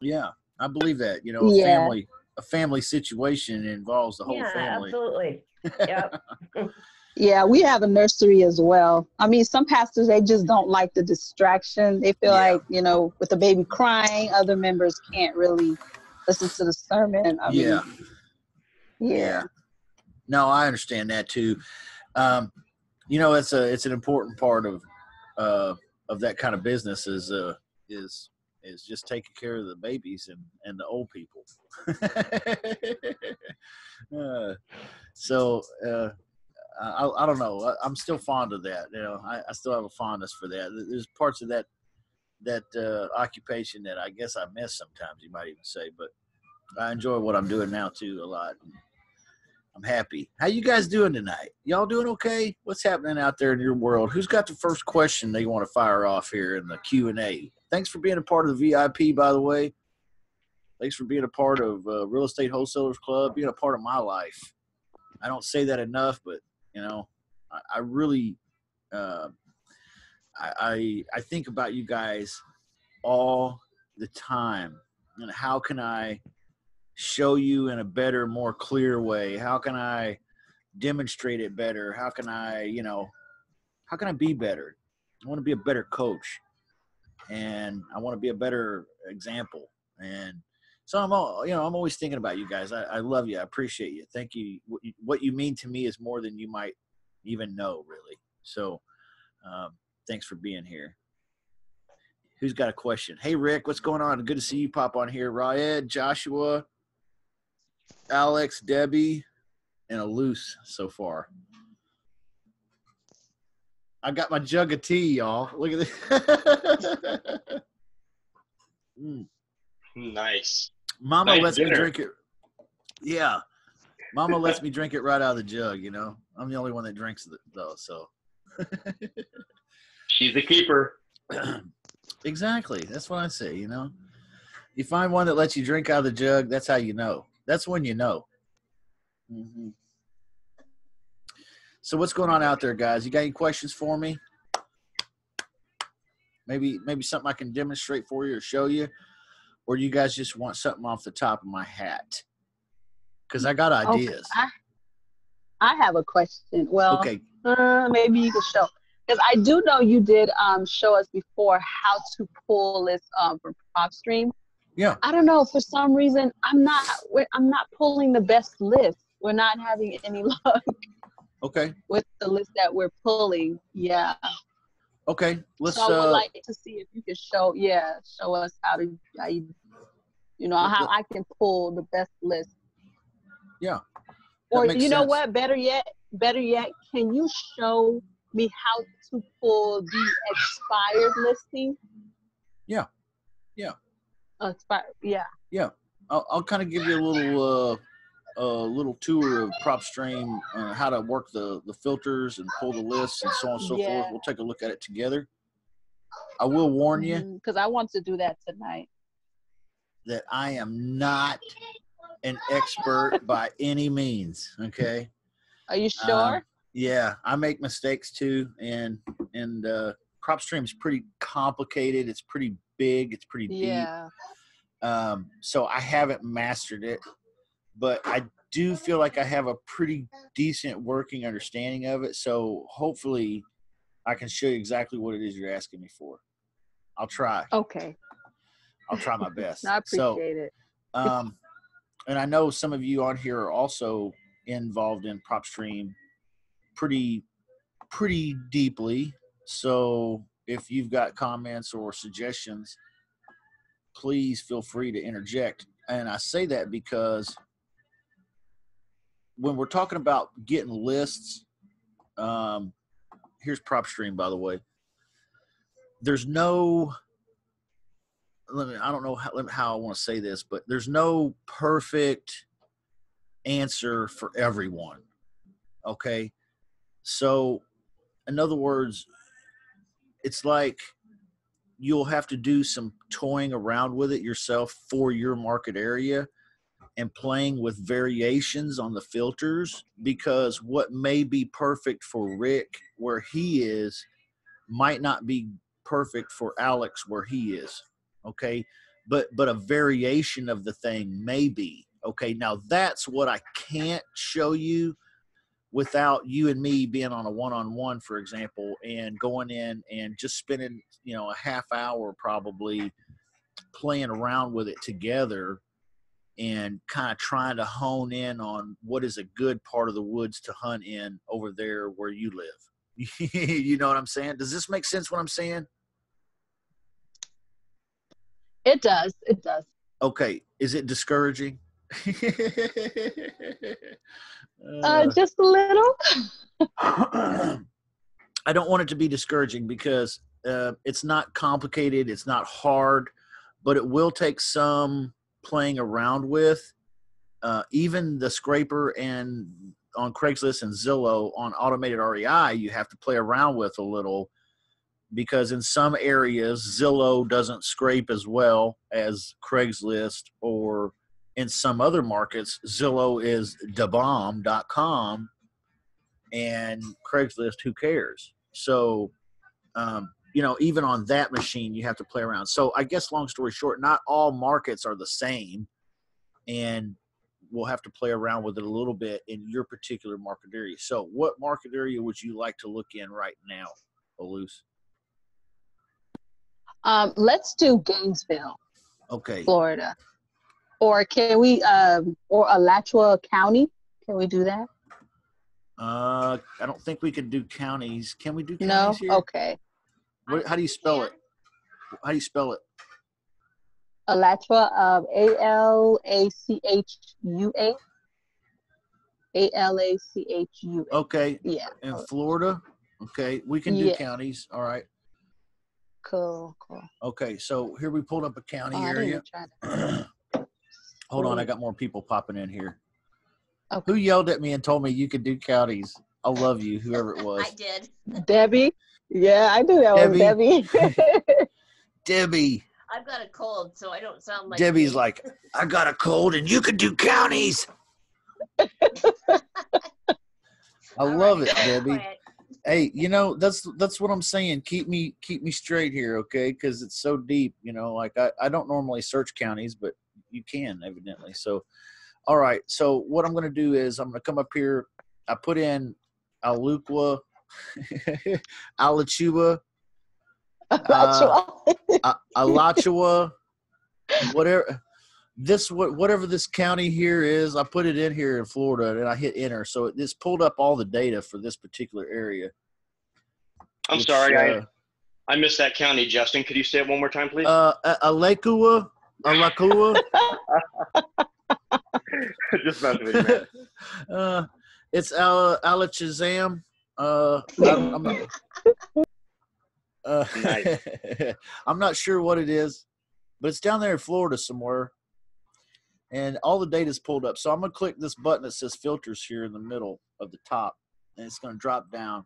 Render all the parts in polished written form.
Yeah, I believe that. You know, a family situation involves the whole family. Absolutely. Yep. Yeah, we have a nursery as well. I mean, some pastors, they just don't like the distraction. They feel like, you know, with the baby crying, other members can't really listen to the sermon. I mean, yeah. No, I understand that too. You know, it's an important part of that kind of business is just taking care of the babies and the old people. I don't know. I'm still fond of that. You know, I still have a fondness for that. There's parts of that occupation that I guess I miss sometimes, you might even say, but I enjoy what I'm doing now too a lot. I'm happy. How you guys doing tonight? Y'all doing okay? What's happening out there in your world? Who's got the first question they want to fire off here in the Q&A? Thanks for being a part of the VIP, by the way. Thanks for being a part of Real Estate Wholesalers Club, being a part of my life. I don't say that enough, but you know, I really, I think about you guys all the time. And how can I show you in a better, more clear way? How can I demonstrate it better? How can I, you know, how can I be better? I want to be a better coach, and I want to be a better example. And so I'm always thinking about you guys. I love you. I appreciate you. Thank you. What you mean to me is more than you might even know, really. So thanks for being here. Who's got a question? Hey, Rick, what's going on? Good to see you pop on here. Ryan, Joshua, Alex, Debbie, and Alouse so far. I got my jug of tea, y'all. Look at this. Nice. Mama lets me drink it. Yeah. Mama lets me drink it right out of the jug, you know. I'm the only one that drinks it, though, so. She's a keeper. Exactly. That's what I say, you know. You find one that lets you drink out of the jug, that's how you know. That's when you know. Mm-hmm. So what's going on out there, guys? You got any questions for me? Maybe something I can demonstrate for you or show you? Or do you guys just want something off the top of my hat? Because I got ideas. Okay. I have a question. Well, okay. Maybe you can show. Because I do know you did show us before how to pull lists from PropStream. Yeah. I don't know. For some reason, I'm not pulling the best list. We're not having any luck. Okay. With the list that we're pulling. Yeah. Okay, let's. So I would like to see if you can show us how I can pull the best list. Yeah. Or you know what? Better yet, can you show me how to pull the expired listing? Yeah, yeah. Expired, yeah. Yeah, I'll kind of give you a little tour of PropStream, how to work the filters and pull the lists and so on and so forth. We'll take a look at it together. I will warn you, because I want to do that tonight, that I am not an expert by any means. Okay. Are you sure? Yeah, I make mistakes too, and PropStream is pretty complicated. It's pretty big. It's pretty deep. So I haven't mastered it. But I do feel like I have a pretty decent working understanding of it. So hopefully I can show you exactly what it is you're asking me for. I'll try. Okay. I'll try my best. I appreciate it. And I know some of you on here are also involved in PropStream pretty deeply. So if you've got comments or suggestions, please feel free to interject. And I say that because when we're talking about getting lists, here's PropStream, by the way. There's no, I don't know how I want to say this, but there's no perfect answer for everyone. Okay. So in other words, it's like you'll have to do some toying around with it yourself for your market area, and playing with variations on the filters, because what may be perfect for Rick where he is might not be perfect for Alex where he is. Okay. but a variation of the thing maybe. Okay, now that's what I can't show you without you and me being on a one-on-one, for example, and going in and just spending, you know, a half hour probably playing around with it together and kind of trying to hone in on what is a good part of the woods to hunt in over there where you live. You know what I'm saying? Does this make sense what I'm saying? It does. It does. Okay. Is it discouraging? Just a little. I don't want it to be discouraging because it's not complicated. It's not hard, but it will take some playing around with. Even the scraper and on Craigslist and Zillow on automated REI, you have to play around with a little, because in some areas Zillow doesn't scrape as well as Craigslist, or in some other markets Zillow is dabomb.com and Craigslist, who cares? So, you know, even on that machine you have to play around. So I guess long story short, not all markets are the same, and we'll have to play around with it a little bit in your particular market area. So what market area would you like to look in right now, Alouse? Let's do Gainesville, okay, Florida, or can we, or Alachua County? Can we do that? I don't think we can do counties. Can we do counties? No. Here? Okay. What, how do you spell it? How do you spell it? Alachua, A-L-A-C-H-U-A. A-L-A-C-H-U-A. Okay. Yeah. In Florida. Okay, we can do counties. All right. Cool, cool. Okay, so here we pulled up a county area. Hold on, I got more people popping in here. Okay. Who yelled at me and told me you could do counties? I love you, whoever it was. I did. Debbie? Yeah, I do that one, Debbie. Debbie. I've got a cold, so I don't sound like Debbie's me. Like, I got a cold and you could do counties. I love it, Debbie. Hey, you know, that's what I'm saying. Keep me straight here, okay? Because it's so deep, you know. Like I don't normally search counties, but you can evidently. So, all right. So what I'm going to do is I'm going to come up here. I put in Alachua, Alachua, whatever this county here is, I put it in here in Florida, and I hit enter. So it's pulled up all the data for this particular area. I'm sorry, I missed that county, Justin. Could you say it one more time, please? Alachua. Just about to be it's Alachazam. Nice. I'm not sure what it is, but it's down there in Florida somewhere. And all the data is pulled up. So I'm going to click this button that says filters here in the middle of the top, and it's going to drop down.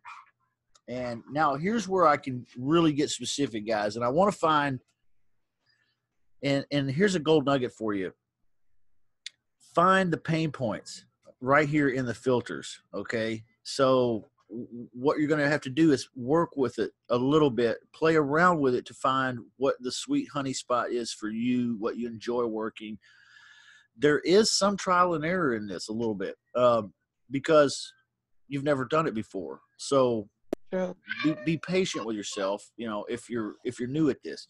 And now here's where I can really get specific, guys. And I want to find, and here's a gold nugget for you. Find the pain points right here in the filters, okay? So what you're going to have to do is work with it a little bit, play around with it to find what the sweet honey spot is for you, what you enjoy working. There is some trial and error in this a little bit, because you've never done it before. So be patient with yourself, you know, if you're new at this.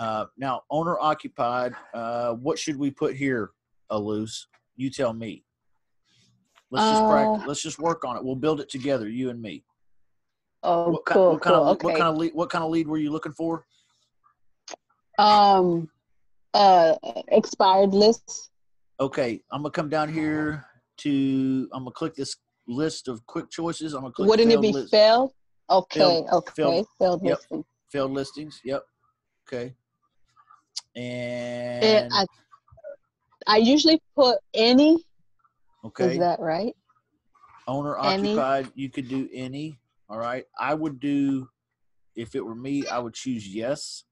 Now, owner occupied, what should we put here, Alouse? You tell me. Let's just practice. Let's just work on it. We'll build it together, you and me. Oh, cool. What kind of lead were you looking for? Expired lists. Okay, I'm gonna come down here to, I'm gonna click this list of quick choices. I'm gonna click. Wouldn't it be list. Failed? Okay, okay. Failed yep. listings. Failed listings. Yep. Okay. And I usually put any. Okay. Is that right? Owner occupied. You could do any. All right. I would do, if it were me, I would choose yes.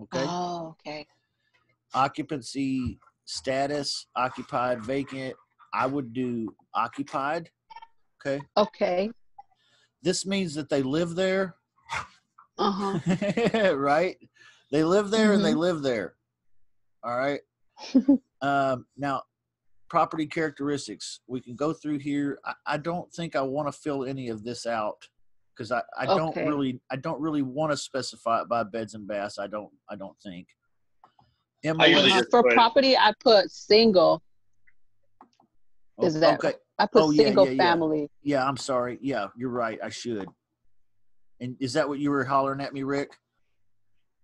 Okay. Oh, okay. Occupancy status, occupied, vacant. I would do occupied. Okay. Okay. This means that they live there. Uh-huh. Right? They live there and they live there. All right. Now, property characteristics. We can go through here. I don't think I want to fill any of this out because I don't really want to specify it by beds and baths. I don't think. For property, I put single. Is that okay? I put single family. Yeah, I'm sorry. Yeah, you're right. I should. And is that what you were hollering at me, Rick?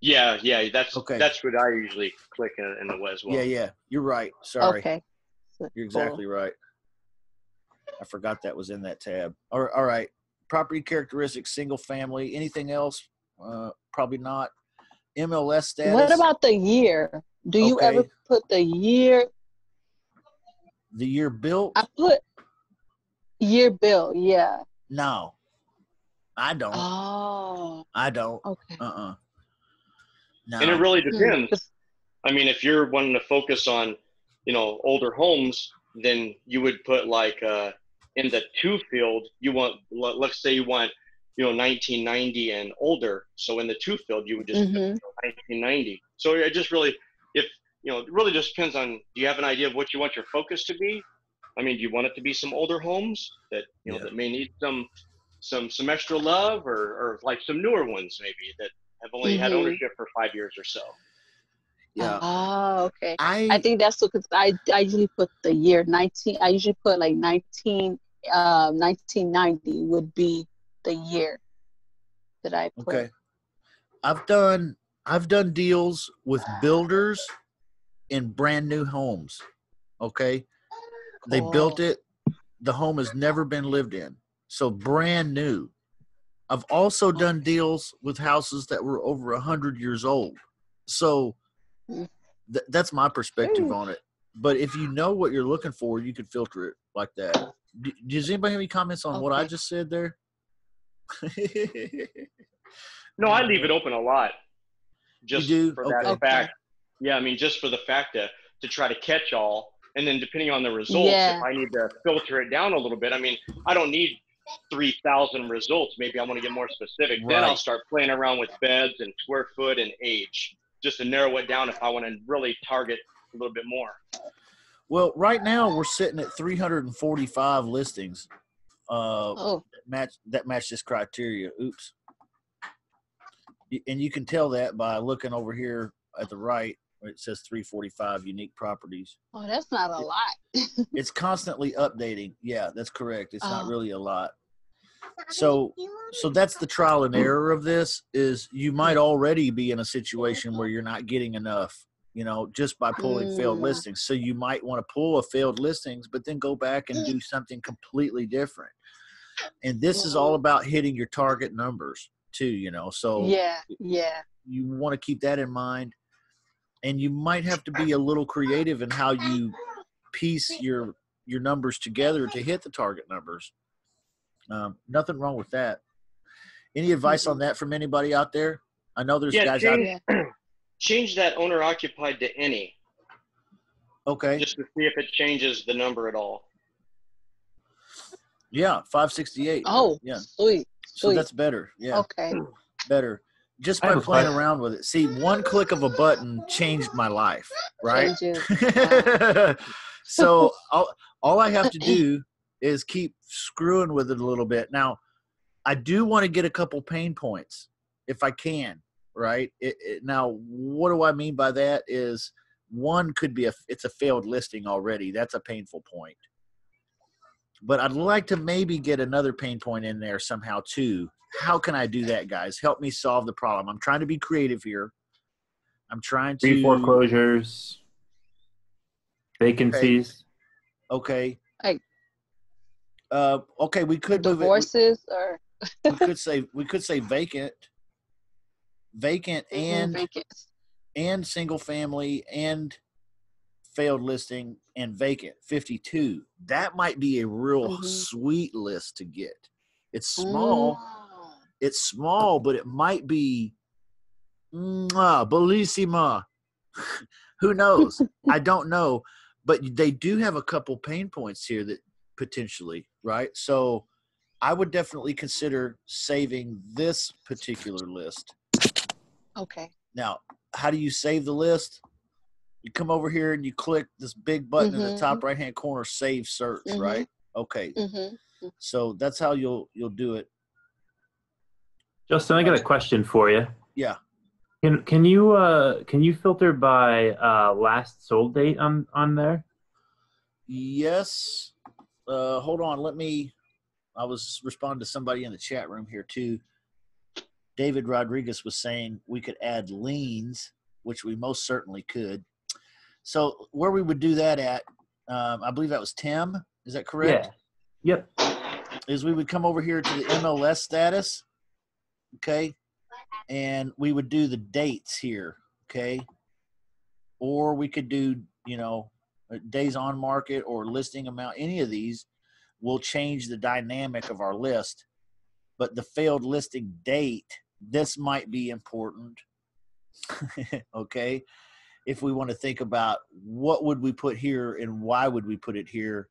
Yeah. That's okay. That's what I usually click in the West. Yeah. You're right. Sorry. Okay. You're exactly right. I forgot that was in that tab. All right. Property characteristics, single family. Anything else? Probably not. MLS status. What about the year? Do you ever put the year? The year built? I put year built, yeah. No, I don't. Oh. I don't. Okay. No. And it really depends. I mean, if you're wanting to focus on, you know, older homes, then you would put like in the two field, you want, let's say you want, you know, 1990 and older. So in the two field, you would just put 1990. So it just really, you know, it really just depends on, do you have an idea of what you want your focus to be? I mean, do you want it to be some older homes that, you know, that may need some extra love, or like some newer ones maybe that have only had ownership for 5 years or so? Yeah. Oh, okay. I think that's what, because I usually put the year 19, I usually put like 1990 would be the year that I put. Okay. I've done deals with builders in brand new homes. Okay. They built it. The home has never been lived in. So brand new. I've also done deals with houses that were over 100 years old. So that's my perspective on it. But if you know what you're looking for, you can filter it like that. Does anybody have any comments on what I just said there? No, I leave it open a lot. Just for that fact. Yeah, I mean, just for the fact to try to catch all, and then depending on the results, if I need to filter it down a little bit, I mean, I don't need 3,000 results. Maybe I want to get more specific. Right. Then I'll start playing around with beds and square foot and age, just to narrow it down if I want to really target a little bit more. Well, right now we're sitting at 345 listings that match this criteria. Oops. And you can tell that by looking over here at the right. It says 345 unique properties. Oh, that's not a lot. It's constantly updating. Yeah, that's correct. It's not really a lot. So that's the trial and error of this, is you might already be in a situation where you're not getting enough, you know, just by pulling failed listings. So you might want to pull a failed listings, but then go back and do something completely different. And this is all about hitting your target numbers too, you know. So you want to keep that in mind. And you might have to be a little creative in how you piece your numbers together to hit the target numbers. Nothing wrong with that. Any advice on that from anybody out there? I know there's guys out there. Change that owner-occupied to any. Okay. Just to see if it changes the number at all. Yeah, 568. Oh, yeah. Sweet. So that's better. Yeah. Okay. Better. Just by playing around with it. See, one click of a button changed my life, right? So all I have to do is keep screwing with it a little bit. Now, I do want to get a couple pain points if I can, right? Now, what do I mean by that is, one could be it's a failed listing already. That's a painful point. But I'd like to maybe get another pain point in there somehow too. How can I do that, guys? Help me solve the problem. I'm trying to be creative here. I'm trying to... Free foreclosures, vacancies. Okay. Okay, we could... Divorces or... we could say vacant. Vacant and... Vacant. And single family and failed listing and vacant, 52. That might be a real sweet list to get. It's small... It's small, but it might be bellissima. Who knows? I don't know. But they do have a couple pain points here that potentially, right? So I would definitely consider saving this particular list. Okay. Now, how do you save the list? you come over here and you click this big button in the top right-hand corner, save search, right? Okay. So that's how you'll do it. Justin, I got a question for you. Yeah. Can you filter by last sold date on there? Yes. Hold on. Let me. I was responding to somebody in the chat room here too. David Rodriguez was saying we could add liens, which we most certainly could. So where we would do that at, I believe that was Tim. Is that correct? Yeah. Yep. Is we would come over here to the MLS status, okay, and we would do the dates here, okay, or we could do, you know, days on market or listing amount. Any of these will change the dynamic of our list, but the failed listing date, this might be important. Okay, if we want to think about what would we put here and why would we put it here,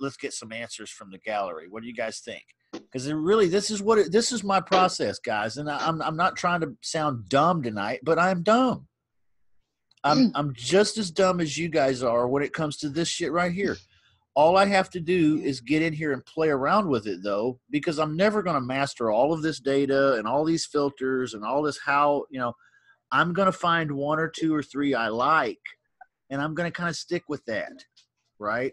let's get some answers from the gallery. What do you guys think? Because really, this is what this is my process, guys, and I'm not trying to sound dumb tonight, but I'm dumb. I'm just as dumb as you guys are when it comes to this shit right here. All I have to do is get in here and play around with it, though, because I'm never going to master all of this data and all these filters and all this how, you know, I'm going to find one or two or three I like, and I'm going to kind of stick with that, right?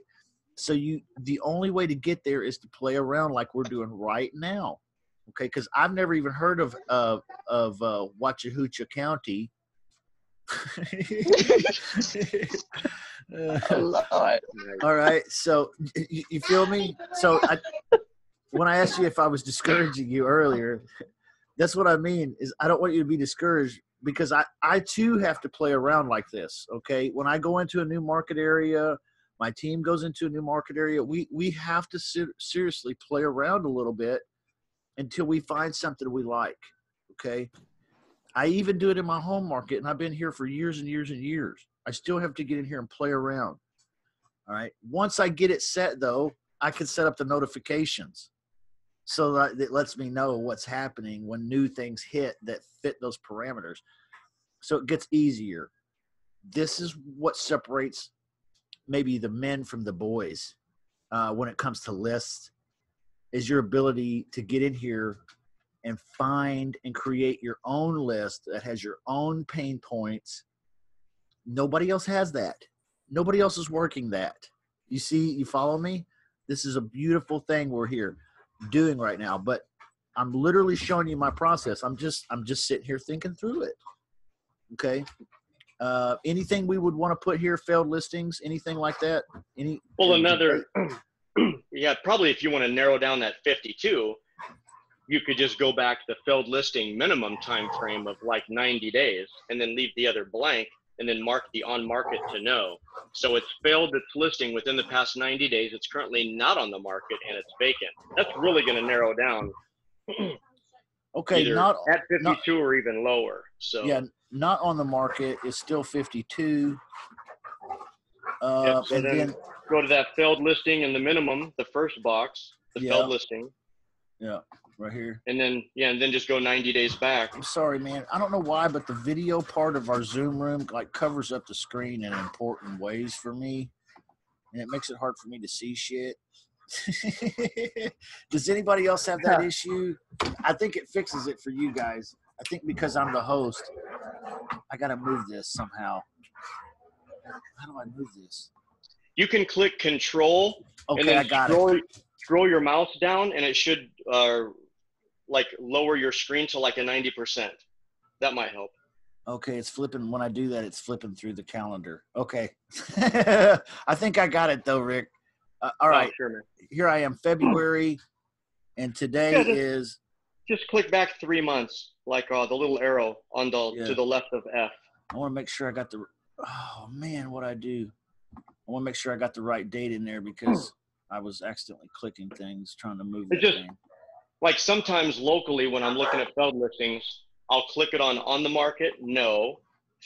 So the only way to get there is to play around like we're doing right now, okay? Because I've never even heard of Wachahoochie County. Oh, Lord. All right, so you feel me? So when I asked you if I was discouraging you earlier, that's what I mean, is I don't want you to be discouraged, because I too have to play around like this, okay? When I go into a new market area, my team goes into a new market area, we have to seriously play around a little bit until we find something we like, okay? I even do it in my home market, and I've been here for years and years and years. I still have to get in here and play around. All right. Once I get it set, though, I can set up the notifications so that it lets me know what's happening when new things hit that fit those parameters. So it gets easier. This is what separates maybe the men from the boys when it comes to lists, is your ability to get in here and find and create your own list that has your own pain points. Nobody else has that. Nobody else is working that. You see, you follow me? This is a beautiful thing we're here doing right now, but I'm literally showing you my process. I'm just sitting here thinking through it, okay? Anything we would want to put here, failed listings, anything like that? Well, another, yeah, probably if you want to narrow down that 52, you could just go back to the failed listing minimum time frame of like 90 days and then leave the other blank and then mark the on market to no. So it's failed its listing within the past 90 days. It's currently not on the market and it's vacant. That's really going to narrow down. Okay, not at 52 or even lower. So yeah, not on the market is still 52. Yep, so and then go to that failed listing in the minimum, the first box, the failed listing. Yeah. Right here. And then, yeah, and then just go 90 days back. I'm sorry, man. I don't know why, but the video part of our Zoom room like covers up the screen in important ways for me, and it makes it hard for me to see shit. Does anybody else have that issue? I think it fixes it for you guys. I think because I'm the host, I got to move this somehow. How do I move this? You can click Control. Okay, and then I got it. Scroll your mouse down, and it should – like lower your screen to like a 90%. That might help. Okay, it's flipping. When I do that, it's flipping through the calendar. Okay. I think I got it though, Rick. All right. Sure, man. Here I am, February, and today is – just click back 3 months, like the little arrow on the to the left of F. I want to make sure I got the – oh, man, what'd I do? I want to make sure I got the right date in there because I was accidentally clicking things, trying to move it just – like sometimes locally when I'm looking at failed listings, I'll click it on the market, no.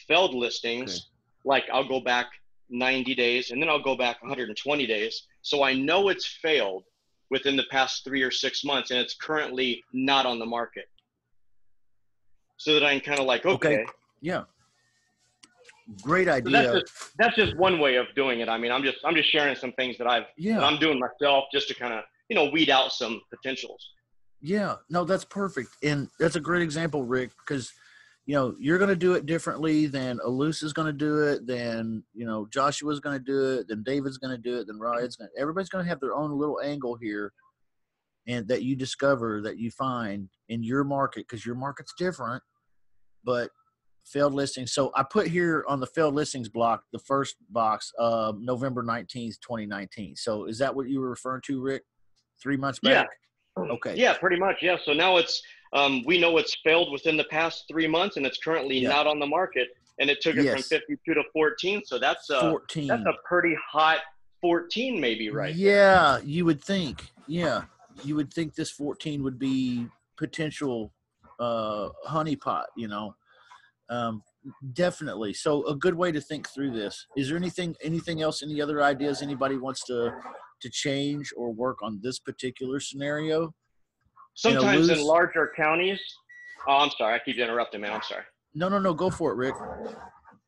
Failed listings, like I'll go back 90 days and then I'll go back 120 days. So I know it's failed within the past 3 or 6 months and it's currently not on the market. So that I'm kind of like, okay. Yeah. Great idea. So that's just one way of doing it. I mean, I'm just sharing some things that I'm doing myself just to kind of, you know, weed out some potentials. Yeah, no, that's perfect. And that's a great example, Rick, because, you know, you're going to do it differently than Alus is going to do it, than, you know, Joshua's going to do it, then David's going to do it, then Ryan's going to, everybody's going to have their own little angle here, and that you discover, that you find in your market, because your market's different, but failed listings. So I put here on the failed listings block, the first box, November 19th, 2019. So is that what you were referring to, Rick? 3 months back? Yeah. Okay. Yeah, pretty much. Yeah. So now it's, we know it's failed within the past 3 months, and it's currently not on the market, and it took it from 52 to 14. So that's a, 14. That's a pretty hot 14 maybe, right? Yeah, there. You would think. Yeah. You would think this 14 would be potential honeypot, you know. Definitely. So a good way to think through this. Is there anything else, any other ideas anybody wants to change or work on this particular scenario? Sometimes in larger counties. Oh, I'm sorry. I keep interrupting, man. I'm sorry. No. Go for it, Rick.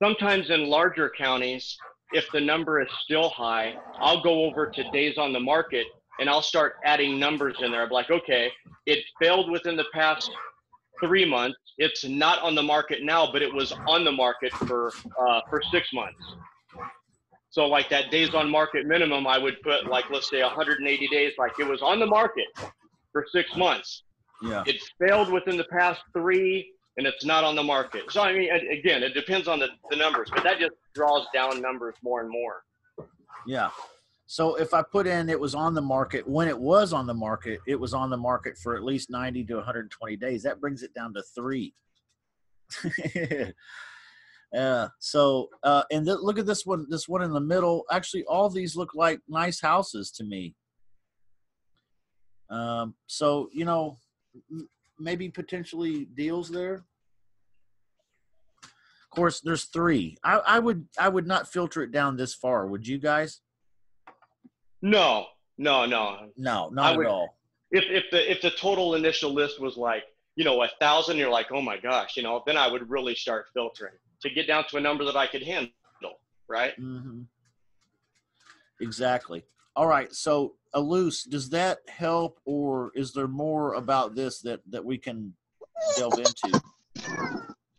Sometimes in larger counties, if the number is still high, I'll go over to days on the market, and I'll start adding numbers in there. I'm like, okay, it failed within the past 3 months. It's not on the market now, but it was on the market for 6 months. So like that days on market minimum, I would put like, let's say 180 days, like it was on the market for 6 months. Yeah. It failed within the past 3, and it's not on the market. So, I mean, again, it depends on the numbers, but that just draws down numbers more and more. Yeah. So if I put in it was on the market, when it was on the market for at least 90 to 120 days. That brings it down to 3. And look at this one in the middle. Actually, all these look like nice houses to me. So, you know, maybe potentially deals there. Of course, there's 3. I would not filter it down this far. Would you guys? No, not at all. If the total initial list was like, you know, 1,000, you're like, oh my gosh, you know, then I would really start filtering to get down to a number that I could handle, right? Mm-hmm. Exactly. All right. So, Alus, does that help, or is there more about this that we can delve into?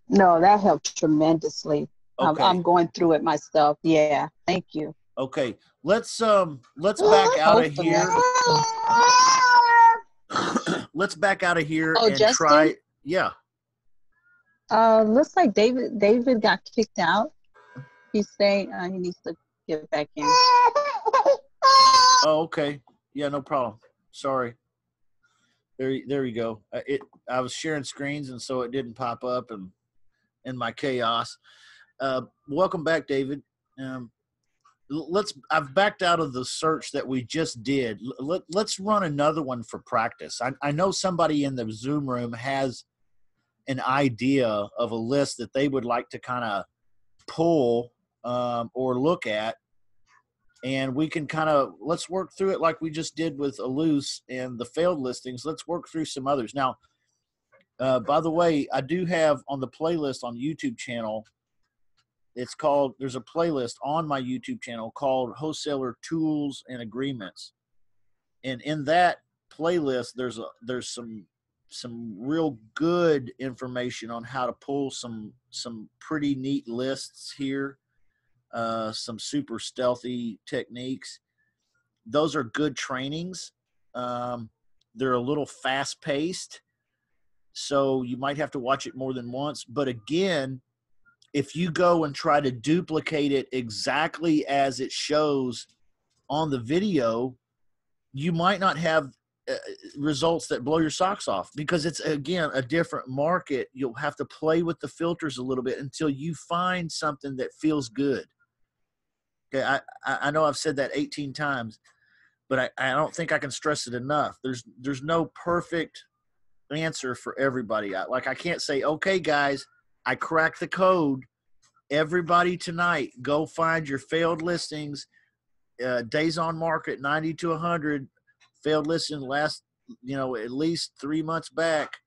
No, that helped tremendously. Okay. I'm going through it myself. Yeah. Thank you. Okay, let's back out of here. Let's back out of here and Justin? Try. Yeah. Looks like David got kicked out. He's saying he needs to get back in. Oh, okay. Yeah, no problem. Sorry. There you go. I was sharing screens, and so it didn't pop up, and in my chaos. Welcome back, David. I've backed out of the search that we just did. Let's run another one for practice. I know somebody in the Zoom room has an idea of a list that they would like to kind of pull or look at, and we can kind of, let's work through it like we just did with Alus and the failed listings. Let's work through some others. Now, by the way, I do have on the playlist on YouTube channel, it's called, there's a playlist on my YouTube channel called Wholesaler Tools and Agreements. And in that playlist, there's some real good information on how to pull some pretty neat lists here, some super stealthy techniques. Those are good trainings. They're a little fast-paced, so you might have to watch it more than once. But again, if you go and try to duplicate it exactly as it shows on the video, you might not have results that blow your socks off, because it's, again, a different market. You'll have to play with the filters a little bit until you find something that feels good. Okay, I know I've said that 18 times, but I don't think I can stress it enough. There's no perfect answer for everybody. I can't say, okay, guys, I cracked the code. Everybody tonight, go find your failed listings, days on market, 90 to 100, failed listing last, you know, at least 3 months back.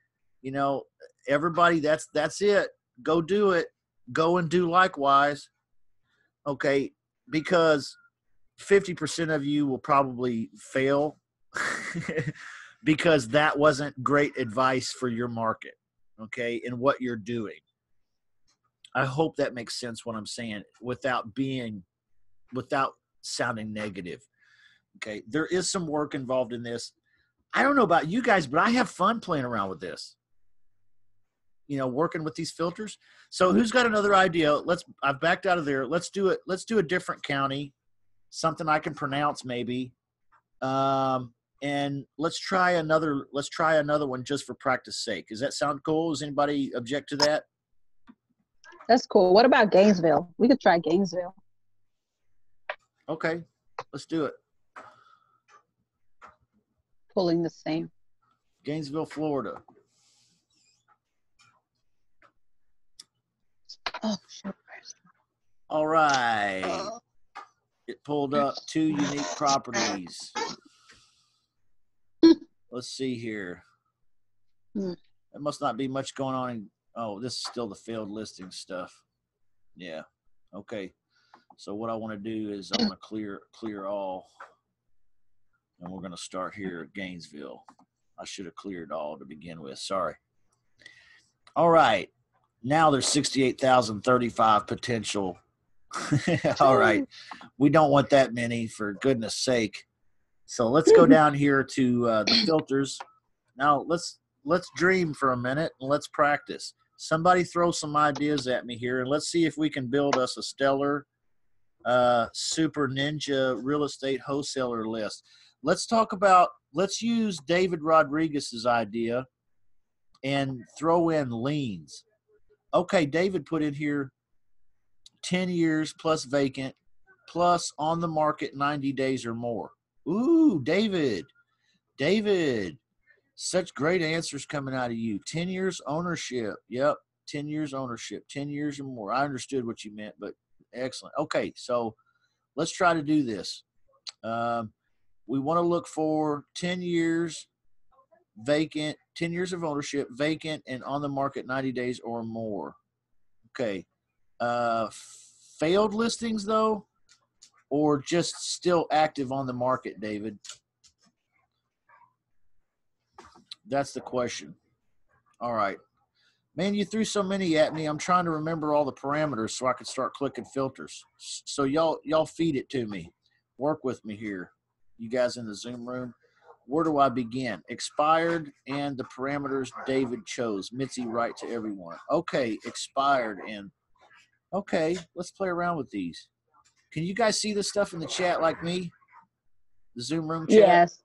You know, everybody, that's it. Go do it. go and do likewise, okay, because 50% of you will probably fail because that wasn't great advice for your market, okay, and what you're doing. I hope that makes sense what I'm saying without sounding negative, okay? There is some work involved in this. I don't know about you guys, but I have fun playing around with this, you know, working with these filters. So who's got another idea? I've backed out of there. Let's do it. Let's do a different county, something I can pronounce maybe. And let's try another one just for practice sake. Does that sound cool? Does anybody object to that? That's cool. What about Gainesville? We could try Gainesville. Okay, let's do it. Pulling the same. Gainesville, Florida. Oh, sure. All right. It pulled up 2 unique properties. Let's see here. There must not be much going on in. Oh, this is still the failed listing stuff. Yeah. Okay. So what I want to do is I want to clear all. And we're going to start here at Gainesville. I should have cleared all to begin with. Sorry. All right. Now there's 68,035 potential. All right. We don't want that many, for goodness sake. So let's go down here to the filters. Now let's dream for a minute and let's practice. Somebody throw some ideas at me here, and let's see if we can build us a stellar super ninja real estate wholesaler list. Let's use David Rodriguez's idea and throw in liens. Okay, David put in here 10 years plus vacant plus on the market 90 days or more. Ooh, David, such great answers coming out of you. 10 years ownership. Yep, 10 years ownership, 10 years or more. I understood what you meant, but excellent. Okay, so let's try to do this. We want to look for 10 years vacant, 10 years of ownership, vacant, and on the market 90 days or more. Okay. Failed listings, though, or just still active on the market, David? That's the question. All right. Man, you threw so many at me. I'm trying to remember all the parameters so I could start clicking filters. So y'all feed it to me. Work with me here. You guys in the Zoom room. Where do I begin? Expired and the parameters David chose. Mitzi, right to everyone. Okay, expired and okay, let's play around with these. Can you guys see this stuff in the chat like me? The Zoom room chat? Yes.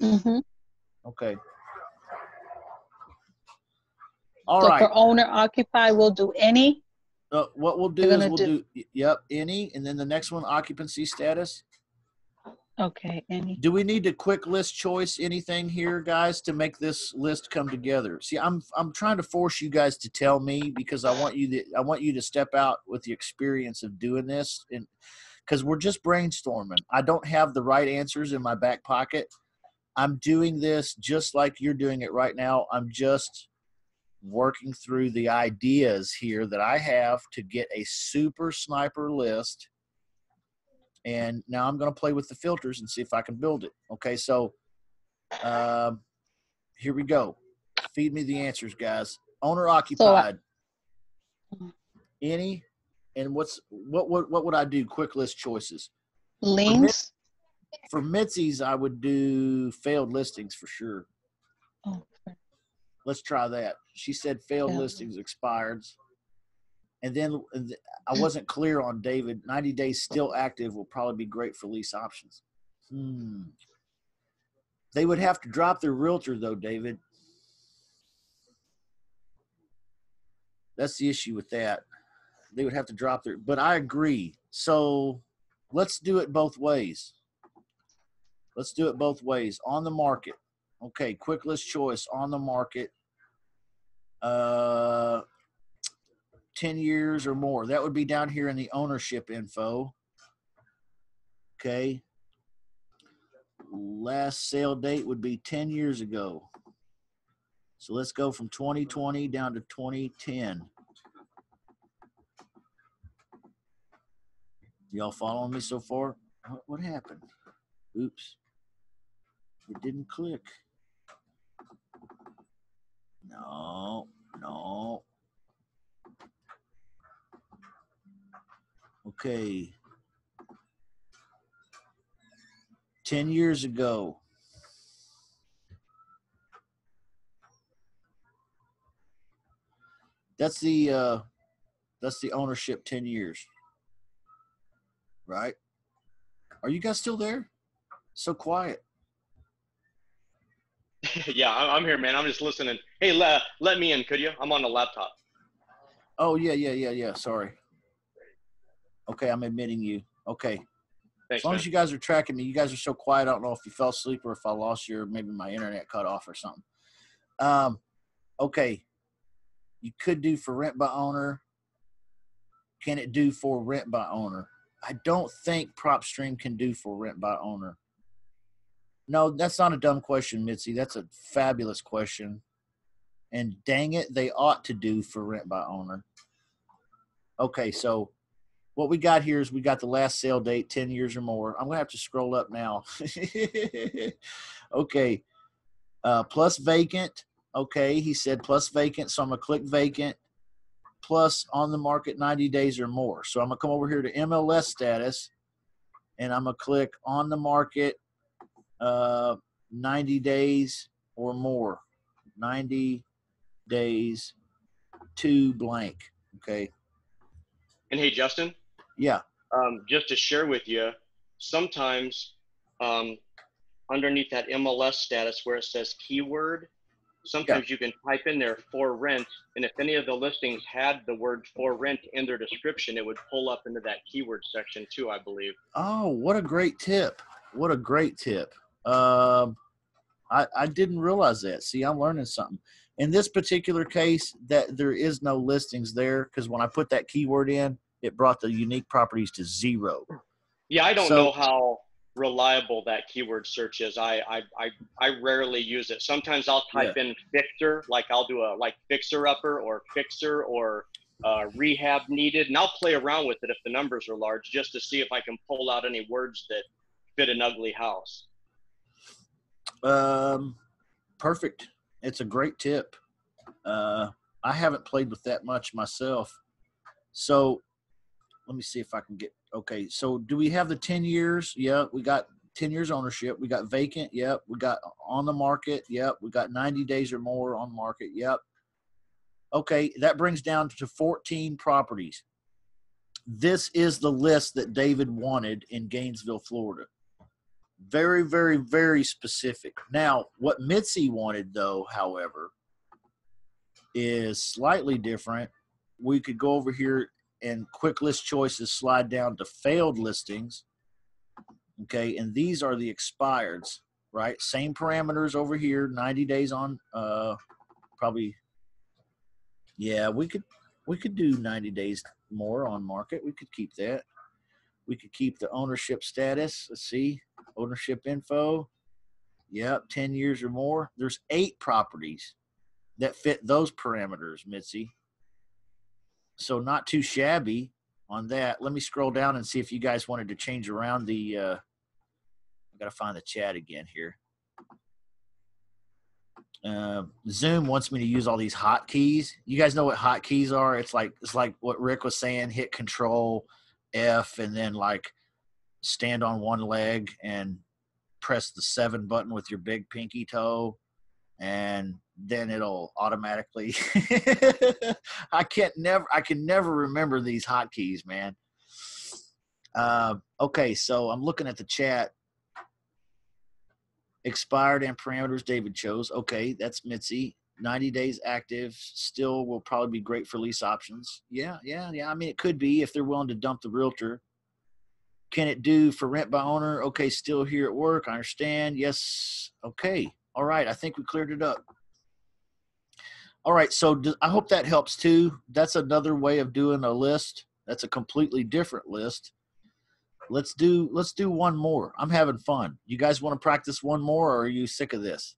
Mm-hmm. Okay. All right. For owner occupied, we'll do any. What we'll do is we'll do yep, any, and then the next one, occupancy status. Okay, any. Do we need to quick list choice anything here, guys, to make this list come together? See, I'm trying to force you guys to tell me because I want you to step out with the experience of doing this, and because we're just brainstorming. I don't have the right answers in my back pocket. I'm doing this just like you're doing it right now. I'm just working through the ideas here that I have to get a super sniper list. And now I'm going to play with the filters and see if I can build it. Okay, so here we go. Feed me the answers, guys. Owner occupied. So any, and what would I do? Quick list choices. Links. For Mitzi's, I would do failed listings for sure. Oh. Let's try that. She said failed listings, expireds. And then I wasn't clear on David. 90 days still active will probably be great for lease options. They would have to drop their realtor, though, David. That's the issue with that. They would have to drop their – but I agree. So let's do it both ways. Let's do it both ways. On the market. Okay, quick list choice on the market. 10 years or more. That would be down here in the ownership info. Okay. Last sale date would be 10 years ago. So let's go from 2020 down to 2010. Y'all following me so far? What happened? Oops. It didn't click. No, no. Okay. 10 years ago. That's the ownership 10 years. Right? Are you guys still there? So quiet. Yeah, I'm here, man. I'm just listening. Hey, let me in, could you? I'm on the laptop. Oh, yeah. Sorry. Okay, I'm admitting you. Okay. Thanks, as long as you guys are tracking me, you guys are so quiet. I don't know if you fell asleep or if I lost you, or maybe my internet cut off or something. Okay. You could do for rent by owner. Can it do for rent by owner? I don't think PropStream can do for rent by owner. No, that's not a dumb question, Mitzi. That's a fabulous question. And dang it, they ought to do for rent by owner. Okay, so what we got here is we got the last sale date, 10 years or more. I'm going to have to scroll up now. Okay, plus vacant. Okay, he said plus vacant, so I'm going to click vacant. Plus on the market 90 days or more. So I'm going to come over here to MLS status, and I'm going to click on the market 90 days or more. 90 days to blank. Okay. And hey, Justin. Yeah. Just to share with you, sometimes underneath that MLS status where it says keyword, sometimes you can type in there for rent, and if any of the listings had the word for rent in their description, it would pull up into that keyword section too, I believe. Oh, what a great tip. What a great tip. I didn't realize that. See, I'm learning something. In this particular case, that there is no listings there, because when I put that keyword in, it brought the unique properties to zero. Yeah, I don't know how reliable that keyword search is. I rarely use it. Sometimes I'll type in fixer, like I'll do a fixer upper or fixer or rehab needed, and I'll play around with it if the numbers are large, just to see if I can pull out any words that fit an ugly house. Perfect. It's a great tip. I haven't played with that much myself, so let me see if I can get. Okay, so do we have the 10 years? Yeah, we got 10 years ownership. We got vacant. Yep. We got on the market. Yep. We got 90 days or more on market. Yep. Okay, that brings down to 14 properties. This is the list that David wanted in Gainesville, Florida. Very, very, very specific. Now, what Mitzi wanted, though, however, is slightly different. We could go over here and quick list choices, slide down to failed listings. Okay, and these are the expireds, right? Same parameters over here, 90 days on, probably. Yeah, we could do 90 days more on market. We could keep that. We could keep the ownership status. Let's see, ownership info. Yep, 10 years or more. There's 8 properties that fit those parameters, Mitzi. So not too shabby on that. Let me scroll down and see if you guys wanted to change around the I got to find the chat again here. Zoom wants me to use all these hotkeys. You guys know what hotkeys are? It's like what Rick was saying, hit Control-F and then like stand on one leg and press the 7 button with your big pinky toe. And then it'll automatically I can never remember these hotkeys, man. Okay, so I'm looking at the chat. Expired and parameters David chose. Okay, that's Mitzi. 90 days active still will probably be great for lease options. Yeah. I mean, it could be if they're willing to dump the realtor. Can it do for rent by owner? Okay, still here at work. I understand. Yes. Okay. All right, I think we cleared it up. All right, so I hope that helps too. That's another way of doing a list. That's a completely different list. Let's do one more. I'm having fun. You guys want to practice one more, or are you sick of this?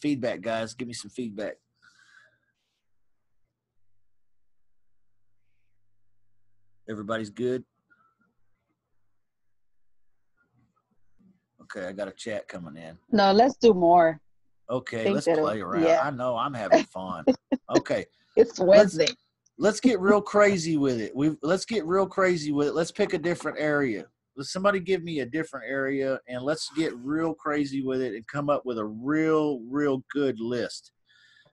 Feedback, guys. Give me some feedback. Everybody's good? Okay, I got a chat coming in. No, let's do more. Okay, let's play around. Yeah. I know, I'm having fun. Okay. It's Wednesday. Let's get real crazy with it. Let's get real crazy with it. Let's pick a different area. Somebody give me a different area, and let's get real crazy with it and come up with a real good list.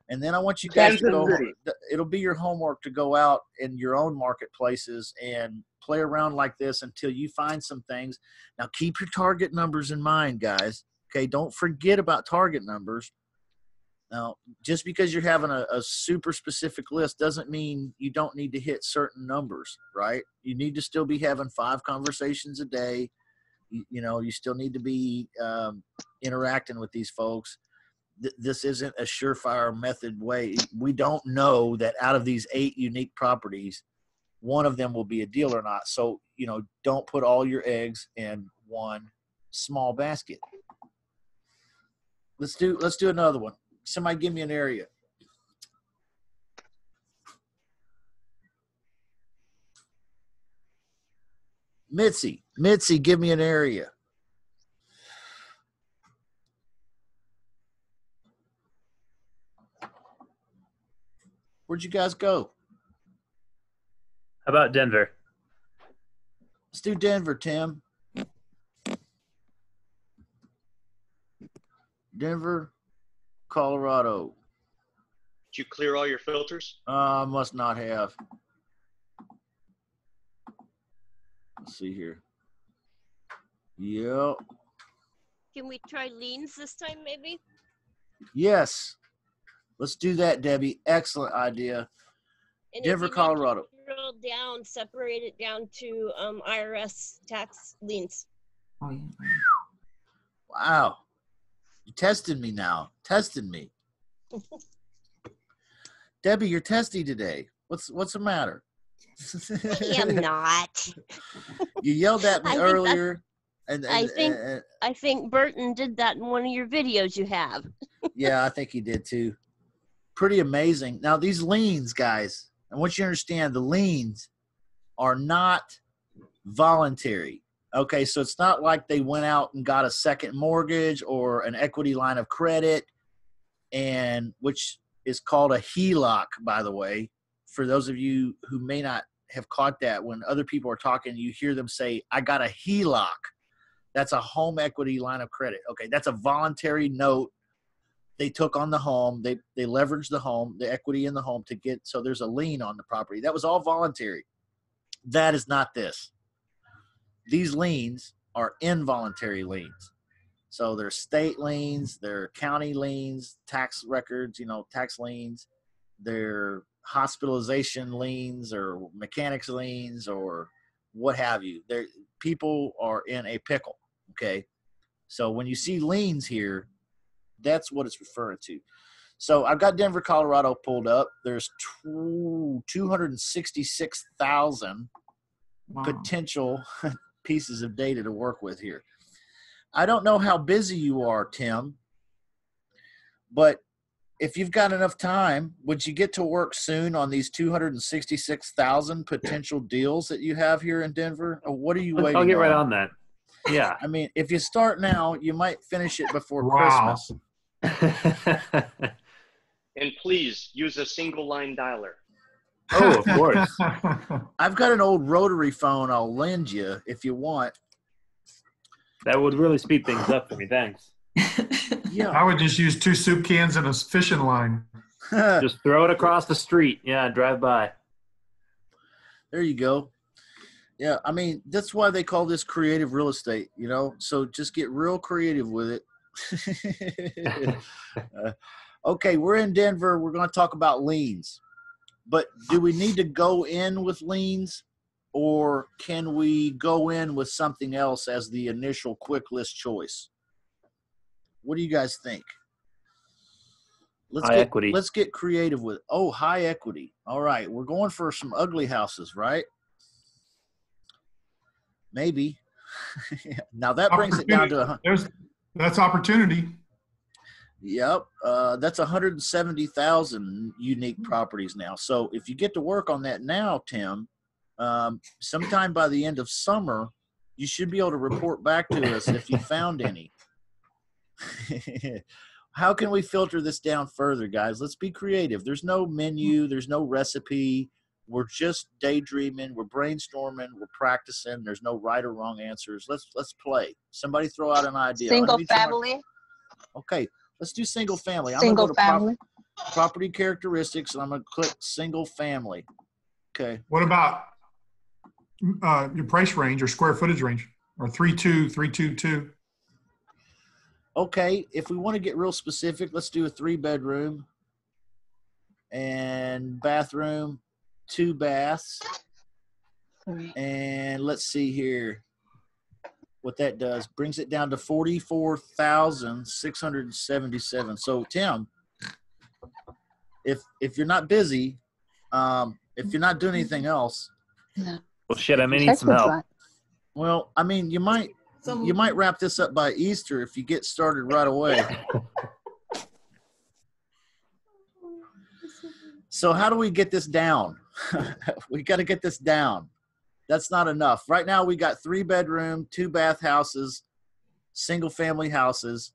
And then I want you guys to go, it'll be your homework to go out in your own marketplaces and play around like this until you find some things. Now, keep your target numbers in mind, guys. Okay, don't forget about target numbers. Now, just because you're having a super specific list doesn't mean you don't need to hit certain numbers, right? You need to still be having 5 conversations a day. You know, you still need to be interacting with these folks. This isn't a surefire method way. We don't know that out of these 8 unique properties, one of them will be a deal or not. So, you know, don't put all your eggs in one small basket. Let's do another one. Somebody give me an area. Mitzi, give me an area. Where'd you guys go? How about Denver? Let's do Denver, Tim. Denver, Colorado. Did you clear all your filters? I must not have. Let's see here. Yep. Can we try liens this time, maybe? Yes. Let's do that, Debbie. Excellent idea. And Denver, Colorado. Drill down, separate it down to IRS tax liens. Oh, yeah. Wow. You tested me now. Tested me. Debbie, you're testy today. What's the matter? I am not. You yelled at me earlier. I think Burton did that in one of your videos you have. Yeah, I think he did too. Pretty amazing. Now, these liens, guys, I want you to understand the liens are not voluntary. Okay, so it's not like they went out and got a second mortgage or an equity line of credit, and which is called a HELOC, by the way. For those of you who may not have caught that, when other people are talking, you hear them say, I got a HELOC. That's a home equity line of credit. Okay, that's a voluntary note they took on the home. They leveraged the home, the equity in the home to get, so there's a lien on the property. That was all voluntary. That is not this. These liens are involuntary liens. So they're state liens, they're county liens, tax records, you know, tax liens, they're hospitalization liens or mechanics liens or what have you. People are in a pickle, okay? So when you see liens here, that's what it's referring to. So I've got Denver, Colorado pulled up. There's 266,000 potential pieces of data to work with here. I don't know how busy you are, Tim, but if you've got enough time, would you get to work soon on these 266,000 potential deals that you have here in Denver? Or what are you waiting on? I'll get right on that. Yeah. I mean, if you start now, you might finish it before Christmas. And please use a single line dialer. Oh, of course. I've got an old rotary phone I'll lend you if you want. That would really speed things up for me. Thanks. Yeah. I would just use 2 soup cans and a fishing line. Just throw it across the street. Yeah, drive by. There you go. Yeah, I mean, that's why they call this creative real estate, you know? So just get real creative with it. Okay, we're in Denver. We're going to talk about liens. But do we need to go in with liens, or can we go in with something else as the initial quick list choice? What do you guys think? Let's get creative with it. Oh, high equity. All right, we're going for some ugly houses, right? Maybe. Now that brings it down to 100. That's opportunity. Yep. That's 170,000 unique properties now. So if you get to work on that now, Tim, Sometime by the end of summer, you should be able to report back to us if you found any. How can we filter this down further, guys? Let's be creative. There's no menu. There's no recipe. We're just daydreaming. We're brainstorming. We're practicing. There's no right or wrong answers. Let's play. Somebody throw out an idea. Single family. Okay, let's do single family. Single family. Property characteristics, and I'm going to click single family. Okay. What about your price range or square footage range, or 3.2, 3.22? Okay, if we want to get real specific, let's do a 3-bedroom and bathroom, 2 baths. And let's see here what that does. Brings it down to 44,677. So, Tim, if you're not busy, if you're not doing anything else. No. Well, shit, I may need some help. Well, I mean, you might. So, you might wrap this up by Easter if you get started right away. So how do we get this down? We got to get this down. That's not enough. Right now we got 3-bedroom, 2-bath houses, single family houses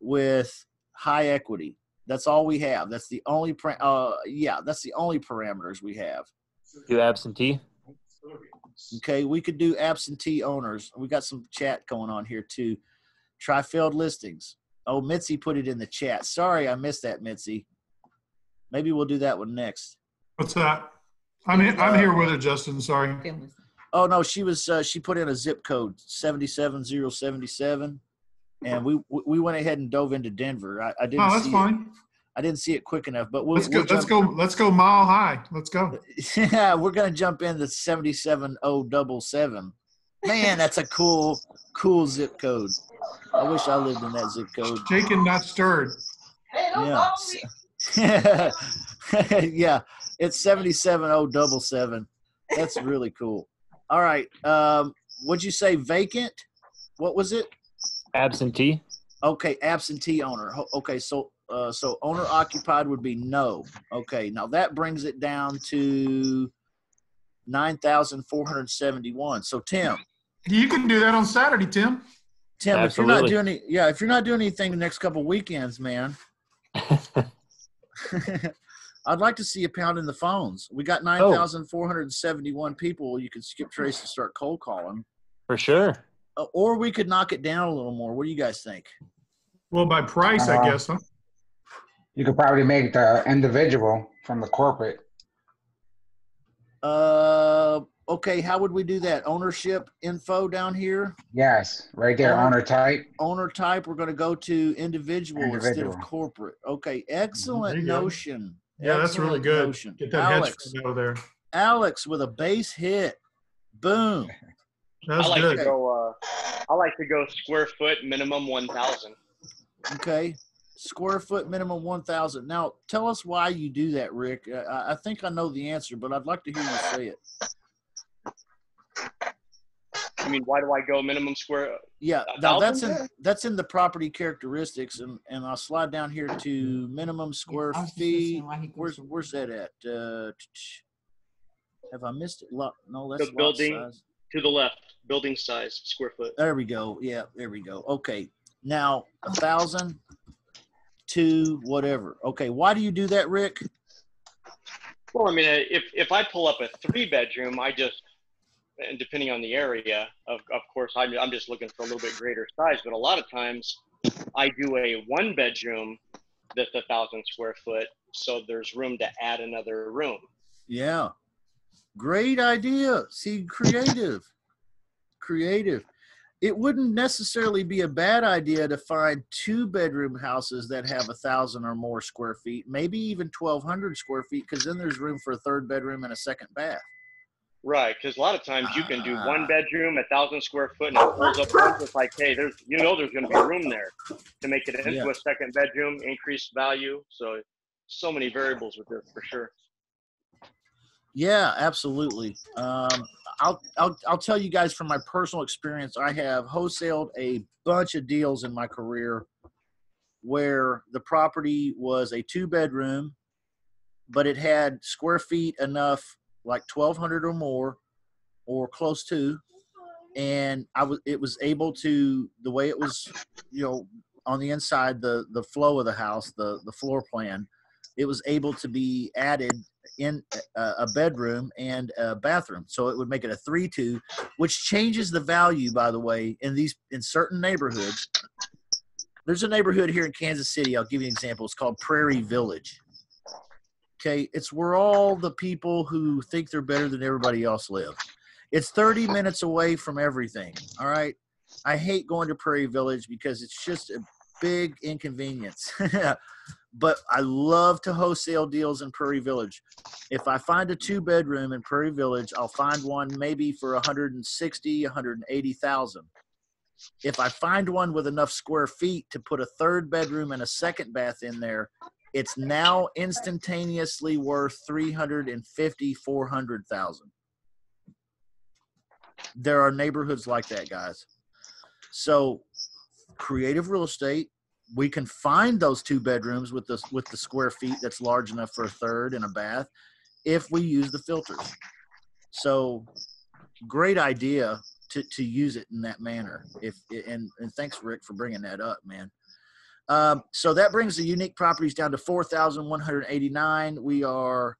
with high equity. That's all we have. That's the only that's the only parameters we have. Do absentee? Okay, we could do absentee owners. We got some chat going on here too. Try failed listings. Oh, Mitzi put it in the chat. Sorry, I missed that, Mitzi. Maybe we'll do that one next. What's that? I'm here with her, Justin. Sorry. Oh no, she was. She put in a zip code 77077, and we went ahead and dove into Denver. I didn't. Oh, that's fine. I didn't see it quick enough, but let's go mile high. Let's go. Yeah, we're gonna jump into 77077. Man, that's a cool zip code. I wish I lived in that zip code. Shaken, not stirred. Hey, yeah. Yeah, it's 77077. That's really cool. All right. What'd you say? Vacant? What was it? Absentee. Okay, absentee owner. Okay, so owner occupied would be no. Okay, now that brings it down to 9,471. So Tim, you can do that on Saturday, Tim. Tim, absolutely. If you're not doing if you're not doing anything the next couple weekends, man, I'd like to see a pound in the phones. We got 9,471 people. You can skip trace and start cold calling. For sure. Or we could knock it down a little more. What do you guys think? Well, by price, I guess, huh? You could probably make the individual from the corporate. Okay, how would we do that? Ownership info down here? Yes, right there, owner type. Owner type, we're going to go to individual instead of corporate. Okay, excellent notion. Yeah, excellent, that's really good. Notion. Get that Alex out of there. Alex with a base hit. Boom. That's good. I like to go square foot minimum 1,000. Okay. Square foot minimum 1,000. Now, tell us why you do that, Rick. I think I know the answer, but I'd like to hear you say it. I mean, why do I go minimum square? Yeah, now that's in the property characteristics, and I'll slide down here to minimum square feet. Where's that at? Have I missed it? No, that's the building size. To the left, building size, square foot. There we go. Yeah, there we go. Okay, now 1,000. To whatever. Okay, why do you do that, Rick? Well, I mean, if I pull up a 3-bedroom, I just, and depending on the area, of course, I'm just looking for a little bit greater size, but a lot of times I do a 1-bedroom that's 1,000 square foot, so there's room to add another room. Yeah, great idea. See, creative. It wouldn't necessarily be a bad idea to find 2-bedroom houses that have 1,000 or more square feet, maybe even 1,200 square feet, because then there's room for a 3rd bedroom and a 2nd bath. Right, because a lot of times you can do 1 bedroom, 1,000 square foot, and it pulls up rooms. It's like, hey, there's going to be room there to make it into a 2nd bedroom, increased value. So many variables with this for sure. Yeah, absolutely. I'll tell you guys from my personal experience, I have wholesaled a bunch of deals in my career where the property was a 2-bedroom, but it had square feet enough, like 1,200 or more, or close to, and it was able to, the way it was, you know, on the inside, the flow of the house, the floor plan, it was able to be added in a bedroom and a bathroom. So it would make it a 3-2, which changes the value, by the way, in certain neighborhoods. There's a neighborhood here in Kansas City, I'll give you an example. It's called Prairie Village. Okay, it's where all the people who think they're better than everybody else live. It's 30 minutes away from everything, all right? I hate going to Prairie Village because it's just a big inconvenience. But I love to wholesale deals in Prairie Village. If I find a 2-bedroom in Prairie Village, I'll find one maybe for $160,000, $180,000. If I find one with enough square feet to put a 3rd bedroom and a 2nd bath in there, it's now instantaneously worth $350,000, $400,000. There are neighborhoods like that, guys. So creative real estate, we can find those 2 bedrooms with the square feet that's large enough for a 3rd and a bath if we use the filters. So great idea to use it in that manner. And thanks, Rick, for bringing that up, man. So that brings the unique properties down to 4,189. We are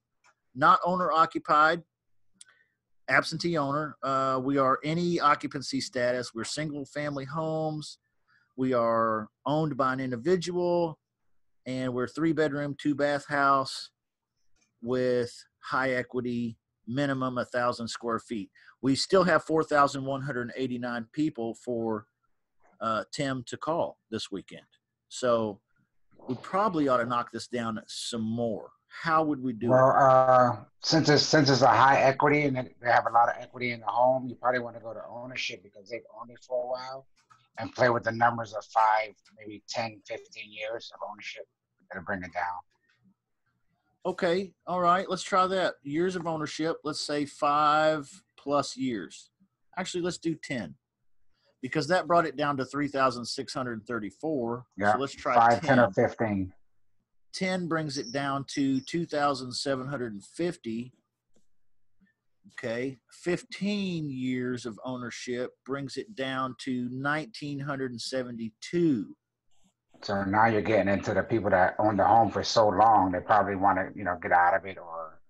not owner-occupied, absentee owner. We are any occupancy status. We're single-family homes. We are owned by an individual, and we're 3-bedroom, 2-bath house with high equity, minimum 1,000 square feet. We still have 4,189 people for Tim to call this weekend. So we probably ought to knock this down some more. How would we do it? Since it's a high equity and they have a lot of equity in the home, you probably want to go to ownership because they've owned it for a while. And play with the numbers of 5, maybe 10, 15 years of ownership. That'll bring it down. Okay. All right. Let's try that. Years of ownership. Let's say 5+ years. Actually, let's do 10 because that brought it down to 3,634. Yeah. So let's try 5, 10 or 15. 10 brings it down to 2,750. Okay, 15 years of ownership brings it down to 1,972. So now you're getting into the people that owned the home for so long, they probably want to, you know, get out of it or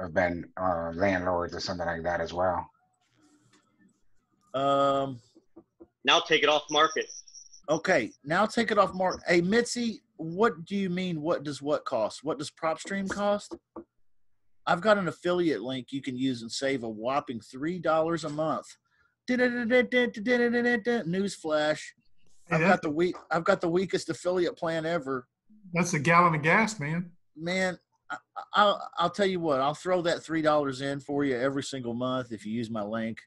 have been landlords or something like that as well. Now take it off market. Okay, now take it off market. Hey, Mitzi, what do you mean what cost? What does PropStream cost? I've got an affiliate link you can use and save a whopping $3 a month. Newsflash. I've got the weakest affiliate plan ever. That's a gallon of gas, man. Man, I'll tell you what. I'll throw that $3 in for you every single month if you use my link.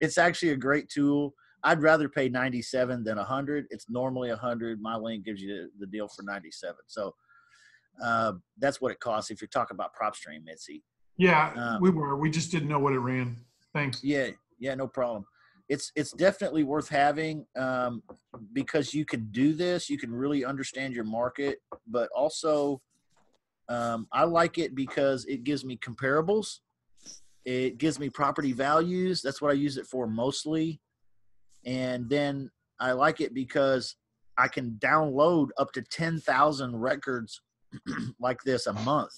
It's actually a great tool. I'd rather pay 97 than 100. It's normally 100. My link gives you the deal for 97. So. That's what it costs if you're talking about PropStream, Mitzi. Yeah, we just didn't know what it ran. Thanks. Yeah, no problem. It's definitely worth having because you can do this. You can really understand your market, but also I like it because it gives me comparables. It gives me property values. That's what I use it for mostly. And then I like it because I can download up to 10,000 records like this a month.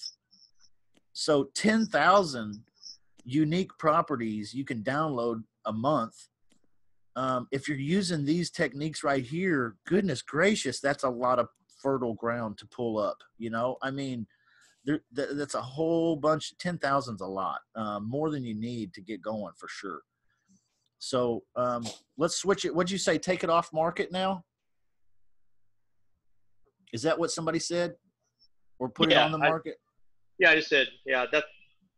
So 10,000 unique properties you can download a month. If you're using these techniques right here, goodness gracious, that's a lot of fertile ground to pull up. You know, I mean, that's a whole bunch. 10,000's a lot, more than you need to get going for sure. So let's switch it. What'd you say? Take it off market now? Is that what somebody said? Or put it on the market? I just said, that's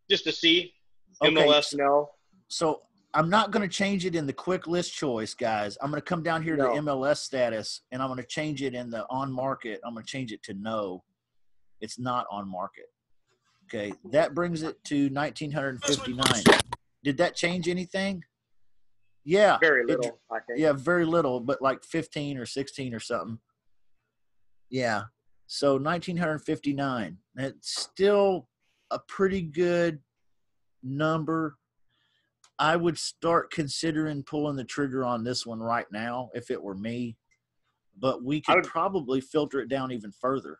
just to see. Okay. MLS, no. So I'm not going to change it in the quick list choice, guys. I'm going to come down here to MLS status, and I'm going to change it in the on market. I'm going to change it to no. It's not on market. Okay, that brings it to 1,959. Did that change anything? Yeah. Very little, I think. Yeah, very little, but like 15 or 16 or something. Yeah. So 1,959, that's still a pretty good number, I would start considering pulling the trigger on this one right now if it were me, but we could probably filter it down even further.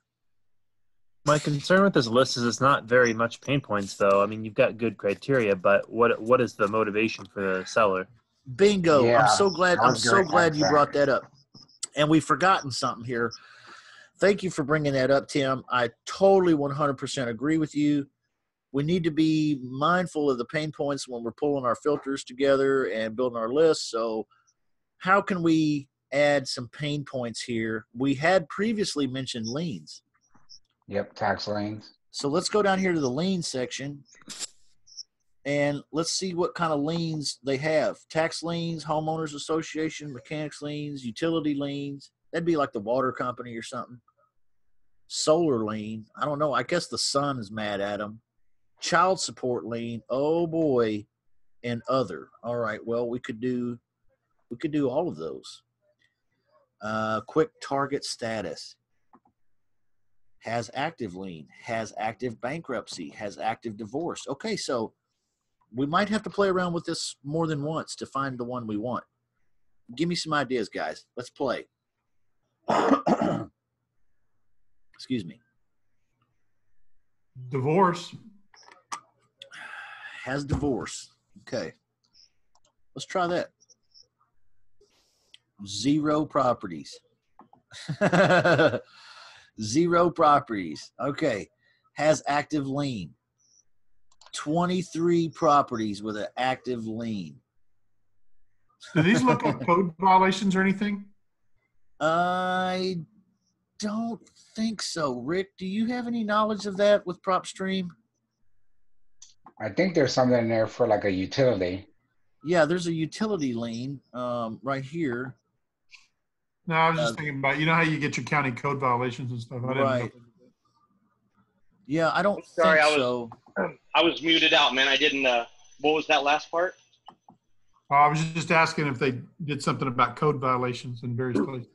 My concern with this list is it's not very much pain points, though. I mean, you've got good criteria, but what is the motivation for the seller? Bingo. Yeah, I'm so glad you brought that up. And we've forgotten something here. Thank you for bringing that up, Tim. I totally 100% agree with you. We need to be mindful of the pain points when we're pulling our filters together and building our lists. So how can we add some pain points here? We had previously mentioned liens. Yep, tax liens. So let's go down here to the lien section and let's see what kind of liens they have. Tax liens, homeowners association, mechanics liens, utility liens. That'd be like the water company or something. Solar lien. I don't know. I guess the sun is mad at them. Child support lien, oh boy, and other. All right, well, we could do all of those. Quick target status. Has active lien, has active bankruptcy, has active divorce. Okay, so we might have to play around with this more than once to find the one we want. Give me some ideas, guys. Let's play. Excuse me. Divorce. Has divorce. Okay. Let's try that. Zero properties. Zero properties. Okay. Has active lien. 23 properties with an active lien. Do these look like code violations or anything? I don't think so. Rick, do you have any knowledge of that with PropStream? I think there's something in there for like a utility. Yeah, there's a utility lien right here. No, I was just thinking about, you know how you get your county code violations and stuff. I didn't know. Yeah, I don't think so. I was muted out, man. I didn't, what was that last part? I was just asking if they did something about code violations in various places.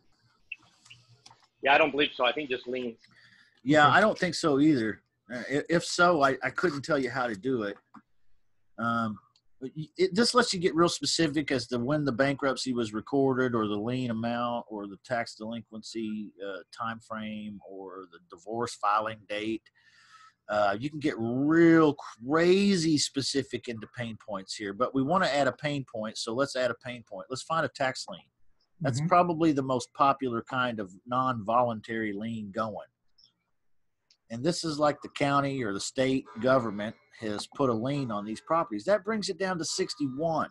Yeah, I don't believe so. I think just liens. Yeah, I don't think so either. If so, I couldn't tell you how to do it. This lets you get real specific as to when the bankruptcy was recorded or the lien amount or the tax delinquency time frame or the divorce filing date. You can get real crazy specific into pain points here, but we want to add a pain point, so let's add a pain point. Let's find a tax lien. That's probably the most popular kind of non-voluntary lien going. And this is like the county or the state government has put a lien on these properties. That brings it down to 61.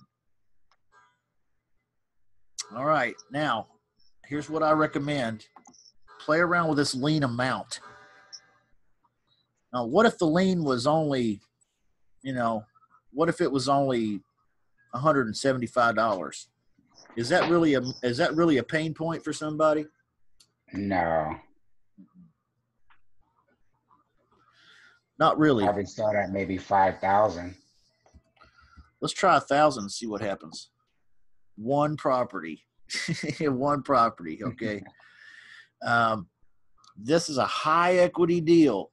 All right, now, here's what I recommend. Play around with this lien amount. Now, what if the lien was only, you know, what if it was only $175? Is that really a pain point for somebody? No. Not really. Probably start at maybe 5,000. Let's try 1,000 and see what happens. One property. One property, okay. This is a high equity deal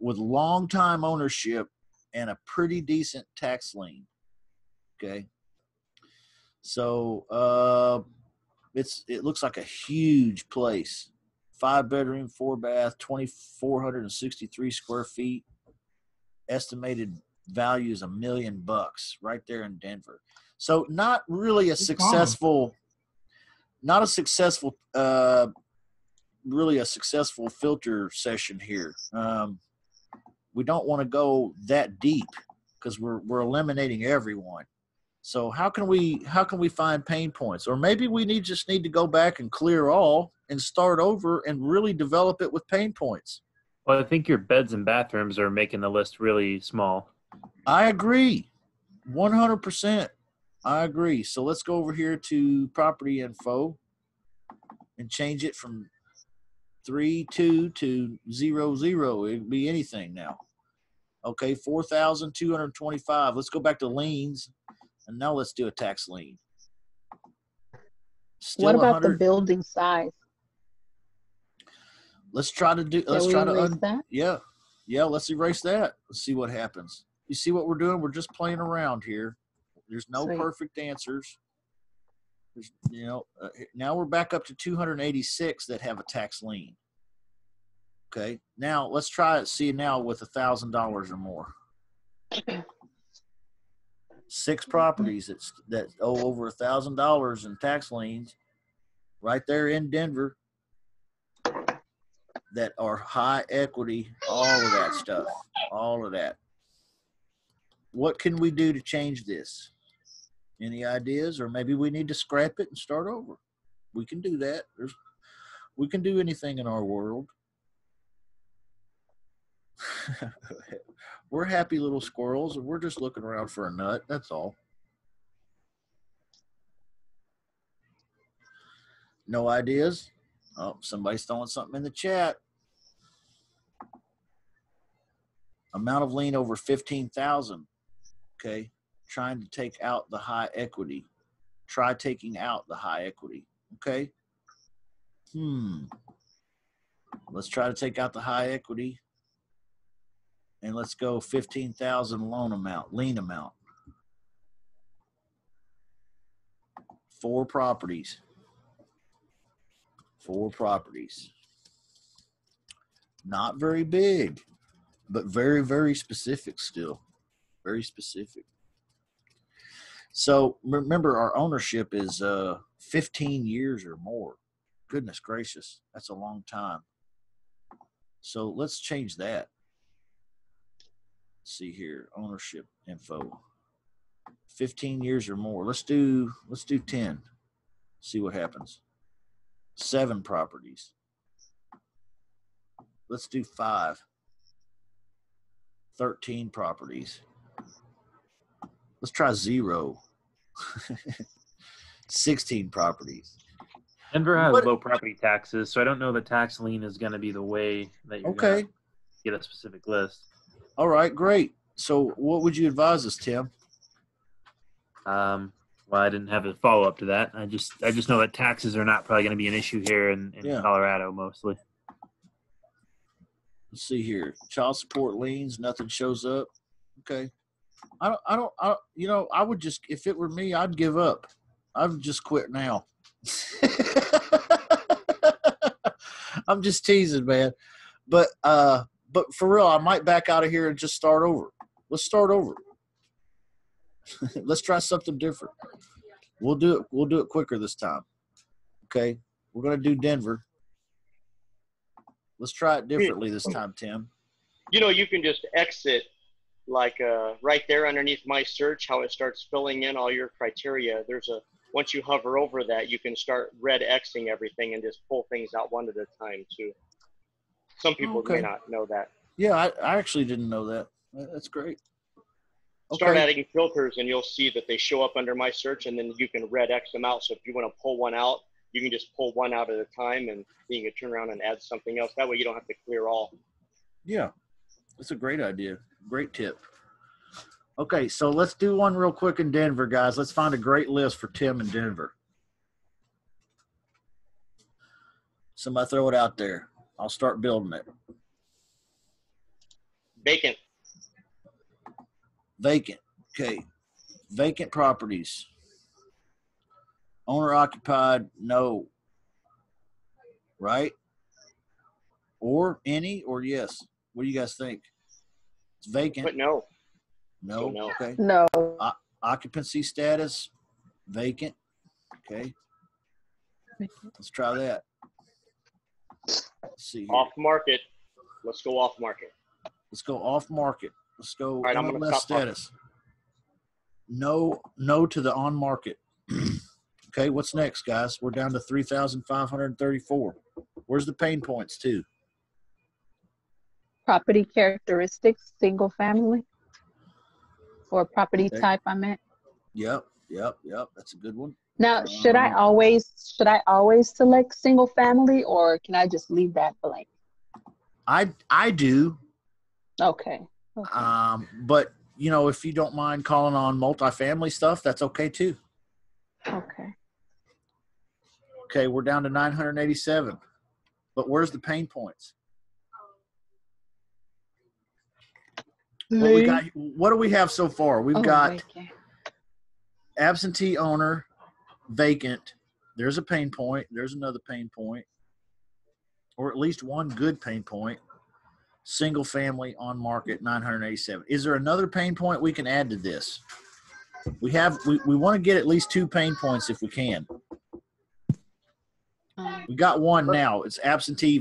with long time ownership and a pretty decent tax lien, okay? So it looks like a huge place. 5-bedroom, 4-bath, 2,463 square feet. Estimated value is $1 million right there in Denver. So not really a successful, really a successful filter session here. We don't want to go that deep because we're eliminating everyone. So how can we find pain points? Or maybe we just need to go back and clear all and start over and really develop it with pain points. Well, I think your beds and bathrooms are making the list really small. I agree. 100%. I agree. So let's go over here to property info and change it from 3.2 to 0.0. It'd be anything now. Okay, 4,225. Let's go back to liens. And now let's do a tax lien. Still what about 100. The building size? Let's try to do. Let's try to erase that. Yeah, let's erase that. Let's see what happens. You see what we're doing? We're just playing around here. There's no perfect answers. There's, you know, now we're back up to 286 that have a tax lien. Okay, now let's try it. See now with $1,000 or more. 6 properties that owe over $1,000 in tax liens, right there in Denver, that are high equity, all of that stuff, all of that. What can we do to change this? Any ideas? Or maybe we need to scrap it and start over. We can do that. We can do anything in our world. We're happy little squirrels, and we're just looking around for a nut. That's all. No ideas? Oh, somebody's throwing something in the chat. Amount of lien over 15,000. Okay, trying to take out the high equity. Try taking out the high equity. Okay. Let's try to take out the high equity. And let's go 15,000 loan amount, lien amount. 4 properties. 4 properties. Not very big, but very, very specific still. Very specific. So remember, our ownership is 15 years or more. Goodness gracious, that's a long time. So let's change that. See here, ownership info, 15 years or more. Let's do 10. See what happens. 7 properties. Let's do 5. 13 properties. Let's try 0. 16 properties. Denver has low property taxes, so I don't know the tax lien is going to be the way that you're going to get a specific list. All right, great. So what would you advise us, Tim? Well, I didn't have a follow-up to that. I just know that taxes are not probably going to be an issue here in Colorado mostly. Let's see here. Child support liens, nothing shows up. Okay. You know, I would just, if it were me, I'd give up. I'd just quit now. I'm just teasing, man. But for real, I might back out of here and just start over. Let's start over. Let's try something different. We'll do it quicker this time. Okay? We're going to do Denver. Let's try it differently this time, Tim. You know, you can just exit like right there underneath my search, how it starts filling in all your criteria. Once you hover over that, you can start red Xing everything and just pull things out one at a time too. Some people may not know that. Yeah, I actually didn't know that. That's great. Okay. Start adding filters, and you'll see that they show up under my search, and then you can red X them out. So if you want to pull one out, you can just pull one out at a time, and then you can turn around and add something else. That way you don't have to clear all. Yeah, that's a great idea. Great tip. Okay, so let's do one real quick in Denver, guys. Let's find a great list for Tim in Denver. Somebody throw it out there. I'll start building it. Vacant. Vacant. Okay. Vacant properties. Owner occupied, no. Right? Or any or yes. What do you guys think? It's vacant. But no. No. No. Okay. No. Occupancy status, vacant. Okay. Let's try that. See here. Off market. Let's go off market. Let's go off market. Let's go. All right, MLS I'm status. No to the on market. Okay, what's next, guys? We're down to 3,534. Where's the pain points too? Property characteristics, single family, or property type. I meant. Yep. That's a good one. Now, should I always select single family, or can I just leave that blank? I do. Okay. But you know, if you don't mind calling on multifamily stuff, that's okay too. Okay. Okay, we're down to 987. But where's the pain points? what we got, what do we have so far? We've got absentee owner, vacant. There's a pain point. There's another pain point, or at least one good pain point. Single family on market, 987. Is there another pain point we can add to this? We have, we want to get at least two pain points if we can. We got one now. It's absentee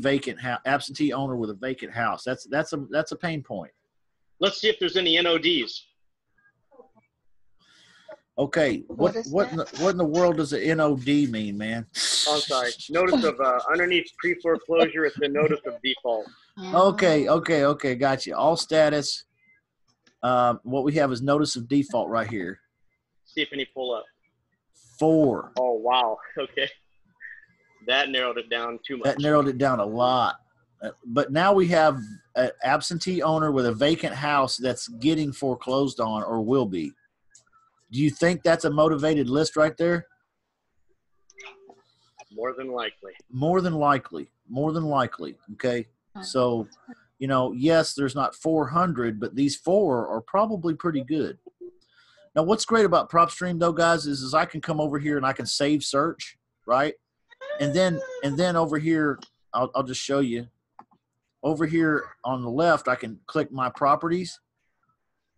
owner with a vacant house. That's a pain point. Let's see if there's any NODs. Okay, what in the world does a NOD mean, man? Oh, I'm sorry. Notice of underneath pre-foreclosure, it's the notice of default. Okay, gotcha. All status. What we have is notice of default right here. See if any pull up. 4. Oh wow. Okay. That narrowed it down too much. That narrowed it down a lot. But now we have an absentee owner with a vacant house that's getting foreclosed on or will be. Do you think that's a motivated list right there? More than likely. More than likely. More than likely. Okay. So, you know, yes, there's not 400, but these 4 are probably pretty good. Now, what's great about PropStream, though, guys, is I can come over here and I can save search, right? And then over here, I'll just show you. Over here on the left, I can click my properties,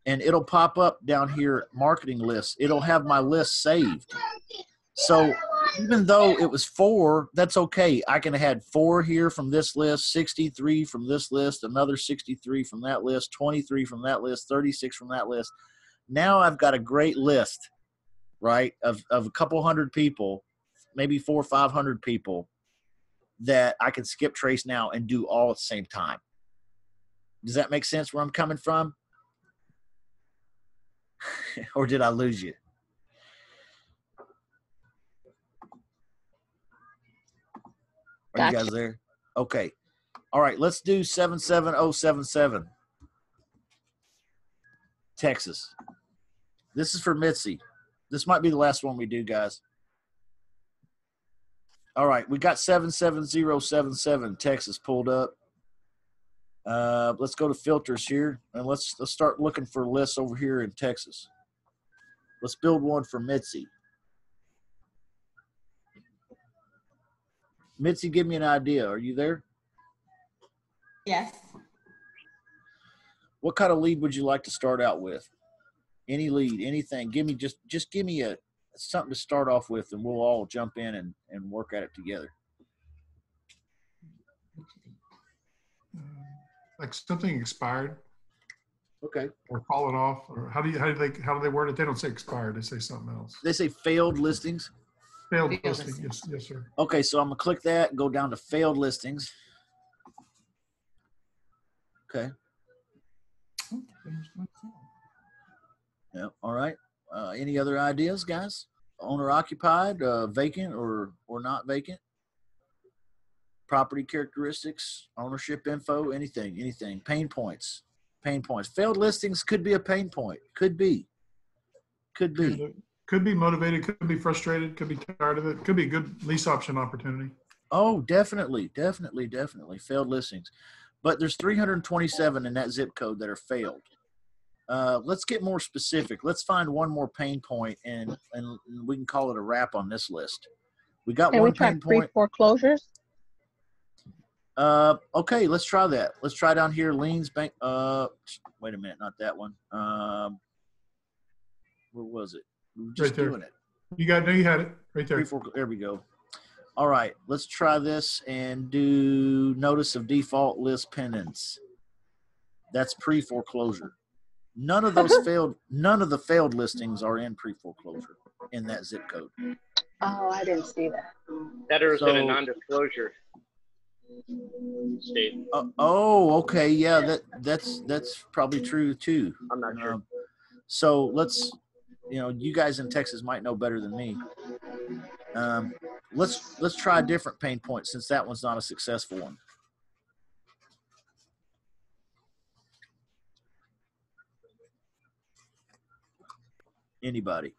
and it'll pop up down here, marketing list. It'll have my list saved. So even though it was 4, that's okay. I can have had 4 here from this list, 63 from this list, another 63 from that list, 23 from that list, 36 from that list. Now I've got a great list, right, of a couple hundred people, maybe 400 or 500 people that I can skip trace now and do all at the same time. Does that make sense where I'm coming from? Or did I lose you? Are you guys there? Okay. All right, let's do 77077. Texas. This is for Mitzi. This might be the last one we do, guys. All right, we got 77077 Texas pulled up. Let's go to filters here, and let's start looking for lists over here in Texas. Let's build one for Mitzi. Mitzi, give me an idea. Are you there? Yes. What kind of lead would you like to start out with? Any lead, anything. Give me just give me something to start off with, and we'll all jump in and work at it together. Like something expired. Okay. Or call it off. Or how do they word it? They don't say expired. They say something else. They say failed listings. Failed listings. Yes, sir. Okay, so I'm gonna click that and go down to failed listings. Okay. Yeah. All right. Any other ideas, guys? Owner occupied, vacant or not vacant? Property characteristics, ownership info, anything. Pain points. Pain points. Failed listings could be a pain point. Could be. Could be. Could be motivated, could be frustrated, could be tired of it, could be a good lease option opportunity. Oh, definitely. Failed listings. But there's 327 in that zip code that are failed. Let's get more specific. Let's find one more pain point, and we can call it a wrap on this list. We got one pain point. Pre-foreclosures? Okay, let's try that. Let's try down here, liens, bank. Wait a minute, not that one. Where was it? We were just doing it. You had it right there. There we go. All right, let's try this and do notice of default list pendants. That's pre-foreclosure. None of those failed. None of the failed listings are in pre-foreclosure in that zip code. Oh, I didn't see that. That is in a non-disclosure state. Oh, okay, yeah, that's probably true too. I'm not sure. So let's, you know, you guys in Texas might know better than me. Let's try a different pain point since that one's not a successful one. Anybody?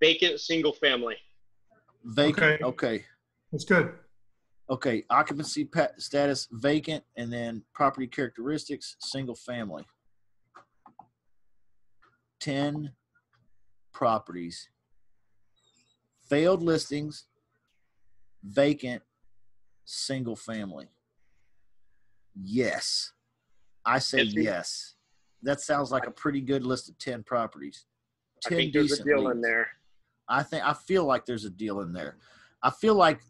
Vacant single family. Vacant. Okay. That's good. Okay. Occupancy status vacant, and then property characteristics single family. 10 properties, failed listings, vacant, single family. Yes. I say yes. That sounds like a pretty good list of 10 properties. 10 I think there's a deal in there. I feel like there's a deal in there. I feel like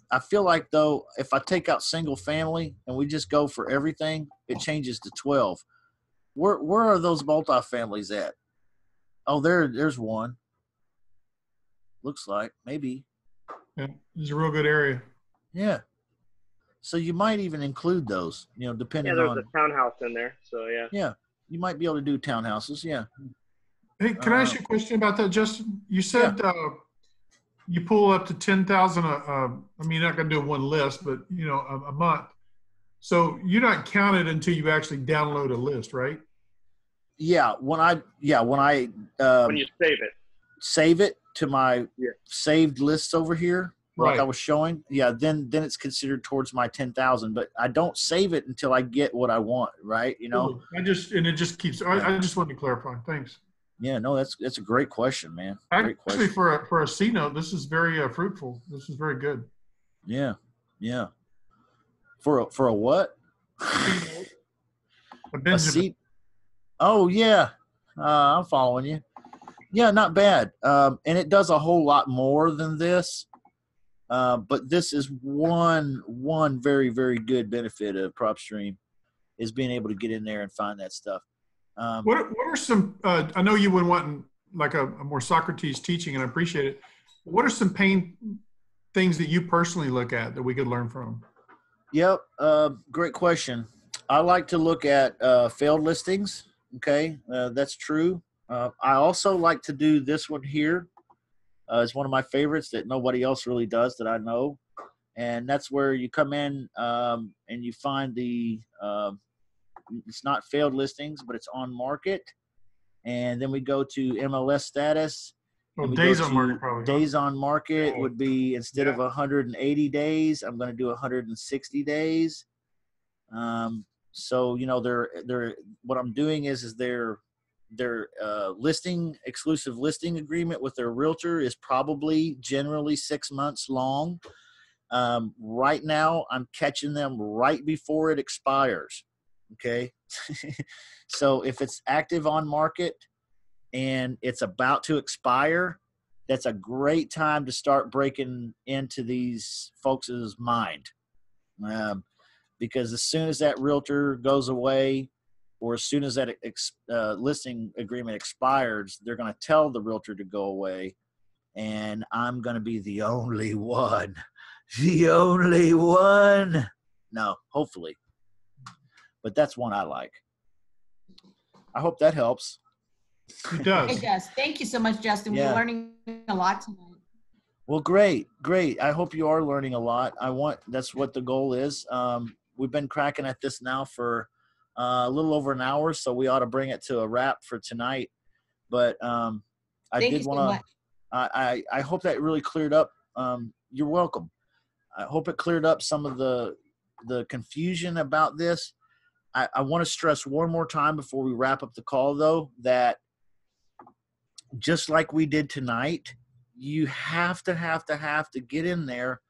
though, if I take out single family and we just go for everything, it changes to 12. Where are those multi-families at? Oh, there's one. Looks like maybe. Yeah, it's a real good area. Yeah. So you might even include those, you know, depending on. Yeah, there's a townhouse in there, so yeah. Yeah, you might be able to do townhouses, yeah. Hey, can I ask you a question about that, Justin? You said you pull up to 10,000. I mean, you're not going to do one list, but you know, a month. So you're not counted until you actually download a list, right? Yeah, when you save it to my saved lists over here. Like I was showing, then it's considered towards my 10,000. But I don't save it until I get what I want, right? You know, I just wanted to clarify. Thanks. Yeah, no, that's a great question, man. Actually, for a C note, this is very fruitful. This is very good. Yeah, yeah. For a what? A C. Oh yeah, I'm following you. Yeah, not bad. And it does a whole lot more than this. But this is one very, very good benefit of PropStream is being able to get in there and find that stuff. What are some I know you would want like a more Socrates teaching, and I appreciate it. What are some pain things that you personally look at that we could learn from? Yep. Great question. I like to look at failed listings. Okay. That's true. I also like to do this one here. It's one of my favorites that nobody else really does that I know. And that's where you come in and you find it's not failed listings, but it's on market. And then we go to MLS status. Well, days on market probably. Days on market would be instead of 180 days, I'm going to do 160 days. So, you know, what I'm doing is their exclusive listing agreement with their realtor is probably generally 6 months long. Right now, I'm catching them right before it expires. Okay. So if it's active on market and it's about to expire, that's a great time to start breaking into these folks' mind. Because as soon as that realtor goes away, or as soon as that listing agreement expires, they're going to tell the realtor to go away, and I'm going to be the only one. The only one. No, hopefully. But that's one I like. I hope that helps. It does. It does. Thank you so much, Justin. Yeah. We're learning a lot tonight. Well, great, great. I hope you are learning a lot. That's what the goal is. We've been cracking at this now for a little over an hour, so we ought to bring it to a wrap for tonight. But I hope that really cleared up. You're welcome. I hope it cleared up some of the confusion about this. I want to stress one more time before we wrap up the call, though, that just like we did tonight, you have to get in there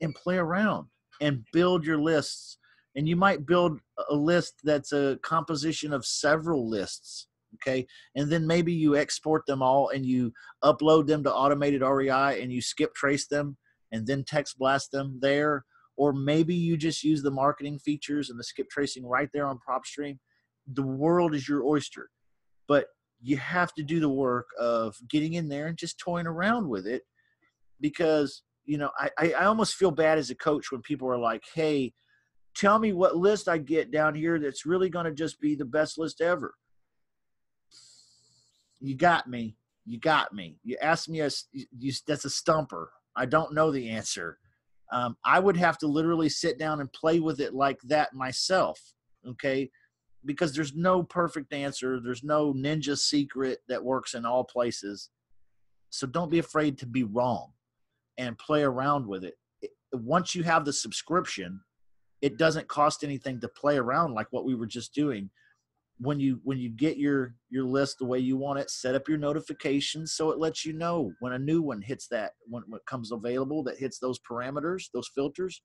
and play around and build your lists. And you might build a list that's a composition of several lists, okay? And then maybe you export them all and you upload them to automated REI and you skip trace them and then text blast them there. Or maybe you just use the marketing features and the skip tracing right there on PropStream. The world is your oyster. But you have to do the work of getting in there and just toying around with it, because, you know, I almost feel bad as a coach when people are like, hey, tell me what list I get down here that's really going to just be the best list ever. You got me. You asked me, that's a stumper. I don't know the answer. I would have to literally sit down and play with it like that myself, okay? Because there's no perfect answer. There's no ninja secret that works in all places. So don't be afraid to be wrong and play around with it. Once you have the subscription, it doesn't cost anything to play around like what we were just doing. when you get your list the way you want it, set up your notifications so it lets you know when a new one hits that, when it comes available, that hits those parameters, those filters,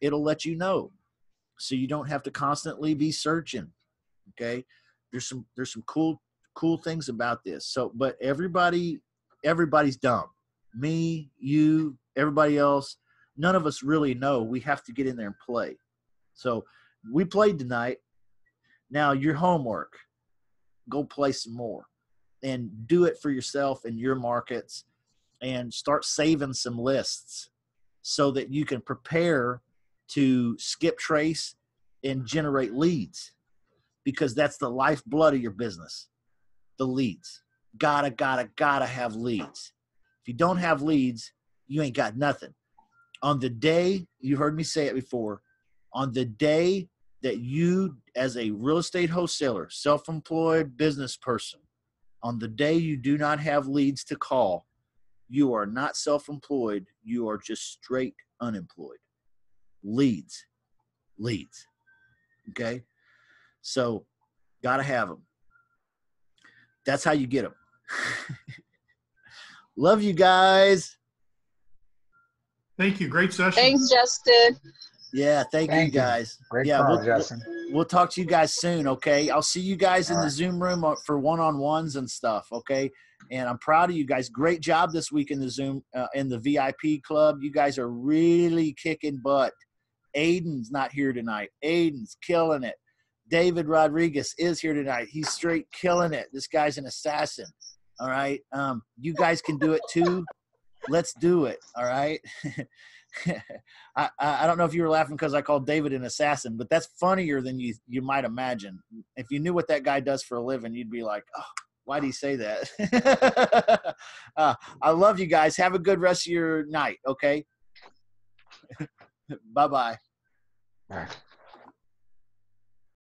it'll let you know. So you don't have to constantly be searching. Okay. There's some cool things about this. So, but everybody's dumb. Me, you, everybody else, none of us really know. We have to get in there and play. So we played tonight. Now your homework, go play some more and do it for yourself in your markets, and start saving some lists so that you can prepare to skip trace and generate leads, because that's the lifeblood of your business, the leads. Gotta have leads. If you don't have leads, you ain't got nothing. On the day, you heard me say it before, on the day that you, as a real estate wholesaler, self-employed business person, on the day you do not have leads to call, you are not self-employed. You are just straight unemployed. Leads. Okay. So gotta have them. That's how you get them. Love you guys. Thank you. Great session. Thanks, Justin. Yeah. Thank you guys. Great call, Justin. We'll talk to you guys soon. Okay. I'll see you guys in the Zoom room for one-on-ones and stuff. Okay. And I'm proud of you guys. Great job this week in the Zoom, in the VIP club. You guys are really kicking butt. Aiden's not here tonight. Aiden's killing it. David Rodriguez is here tonight. He's straight killing it. This guy's an assassin. All right. You guys can do it too. Let's do it. All right. I don't know if you were laughing because I called David an assassin, but that's funnier than you might imagine. If you knew what that guy does for a living, you'd be like, oh, why'd he say that? I love you guys. Have a good rest of your night. Okay. Bye-bye. All right.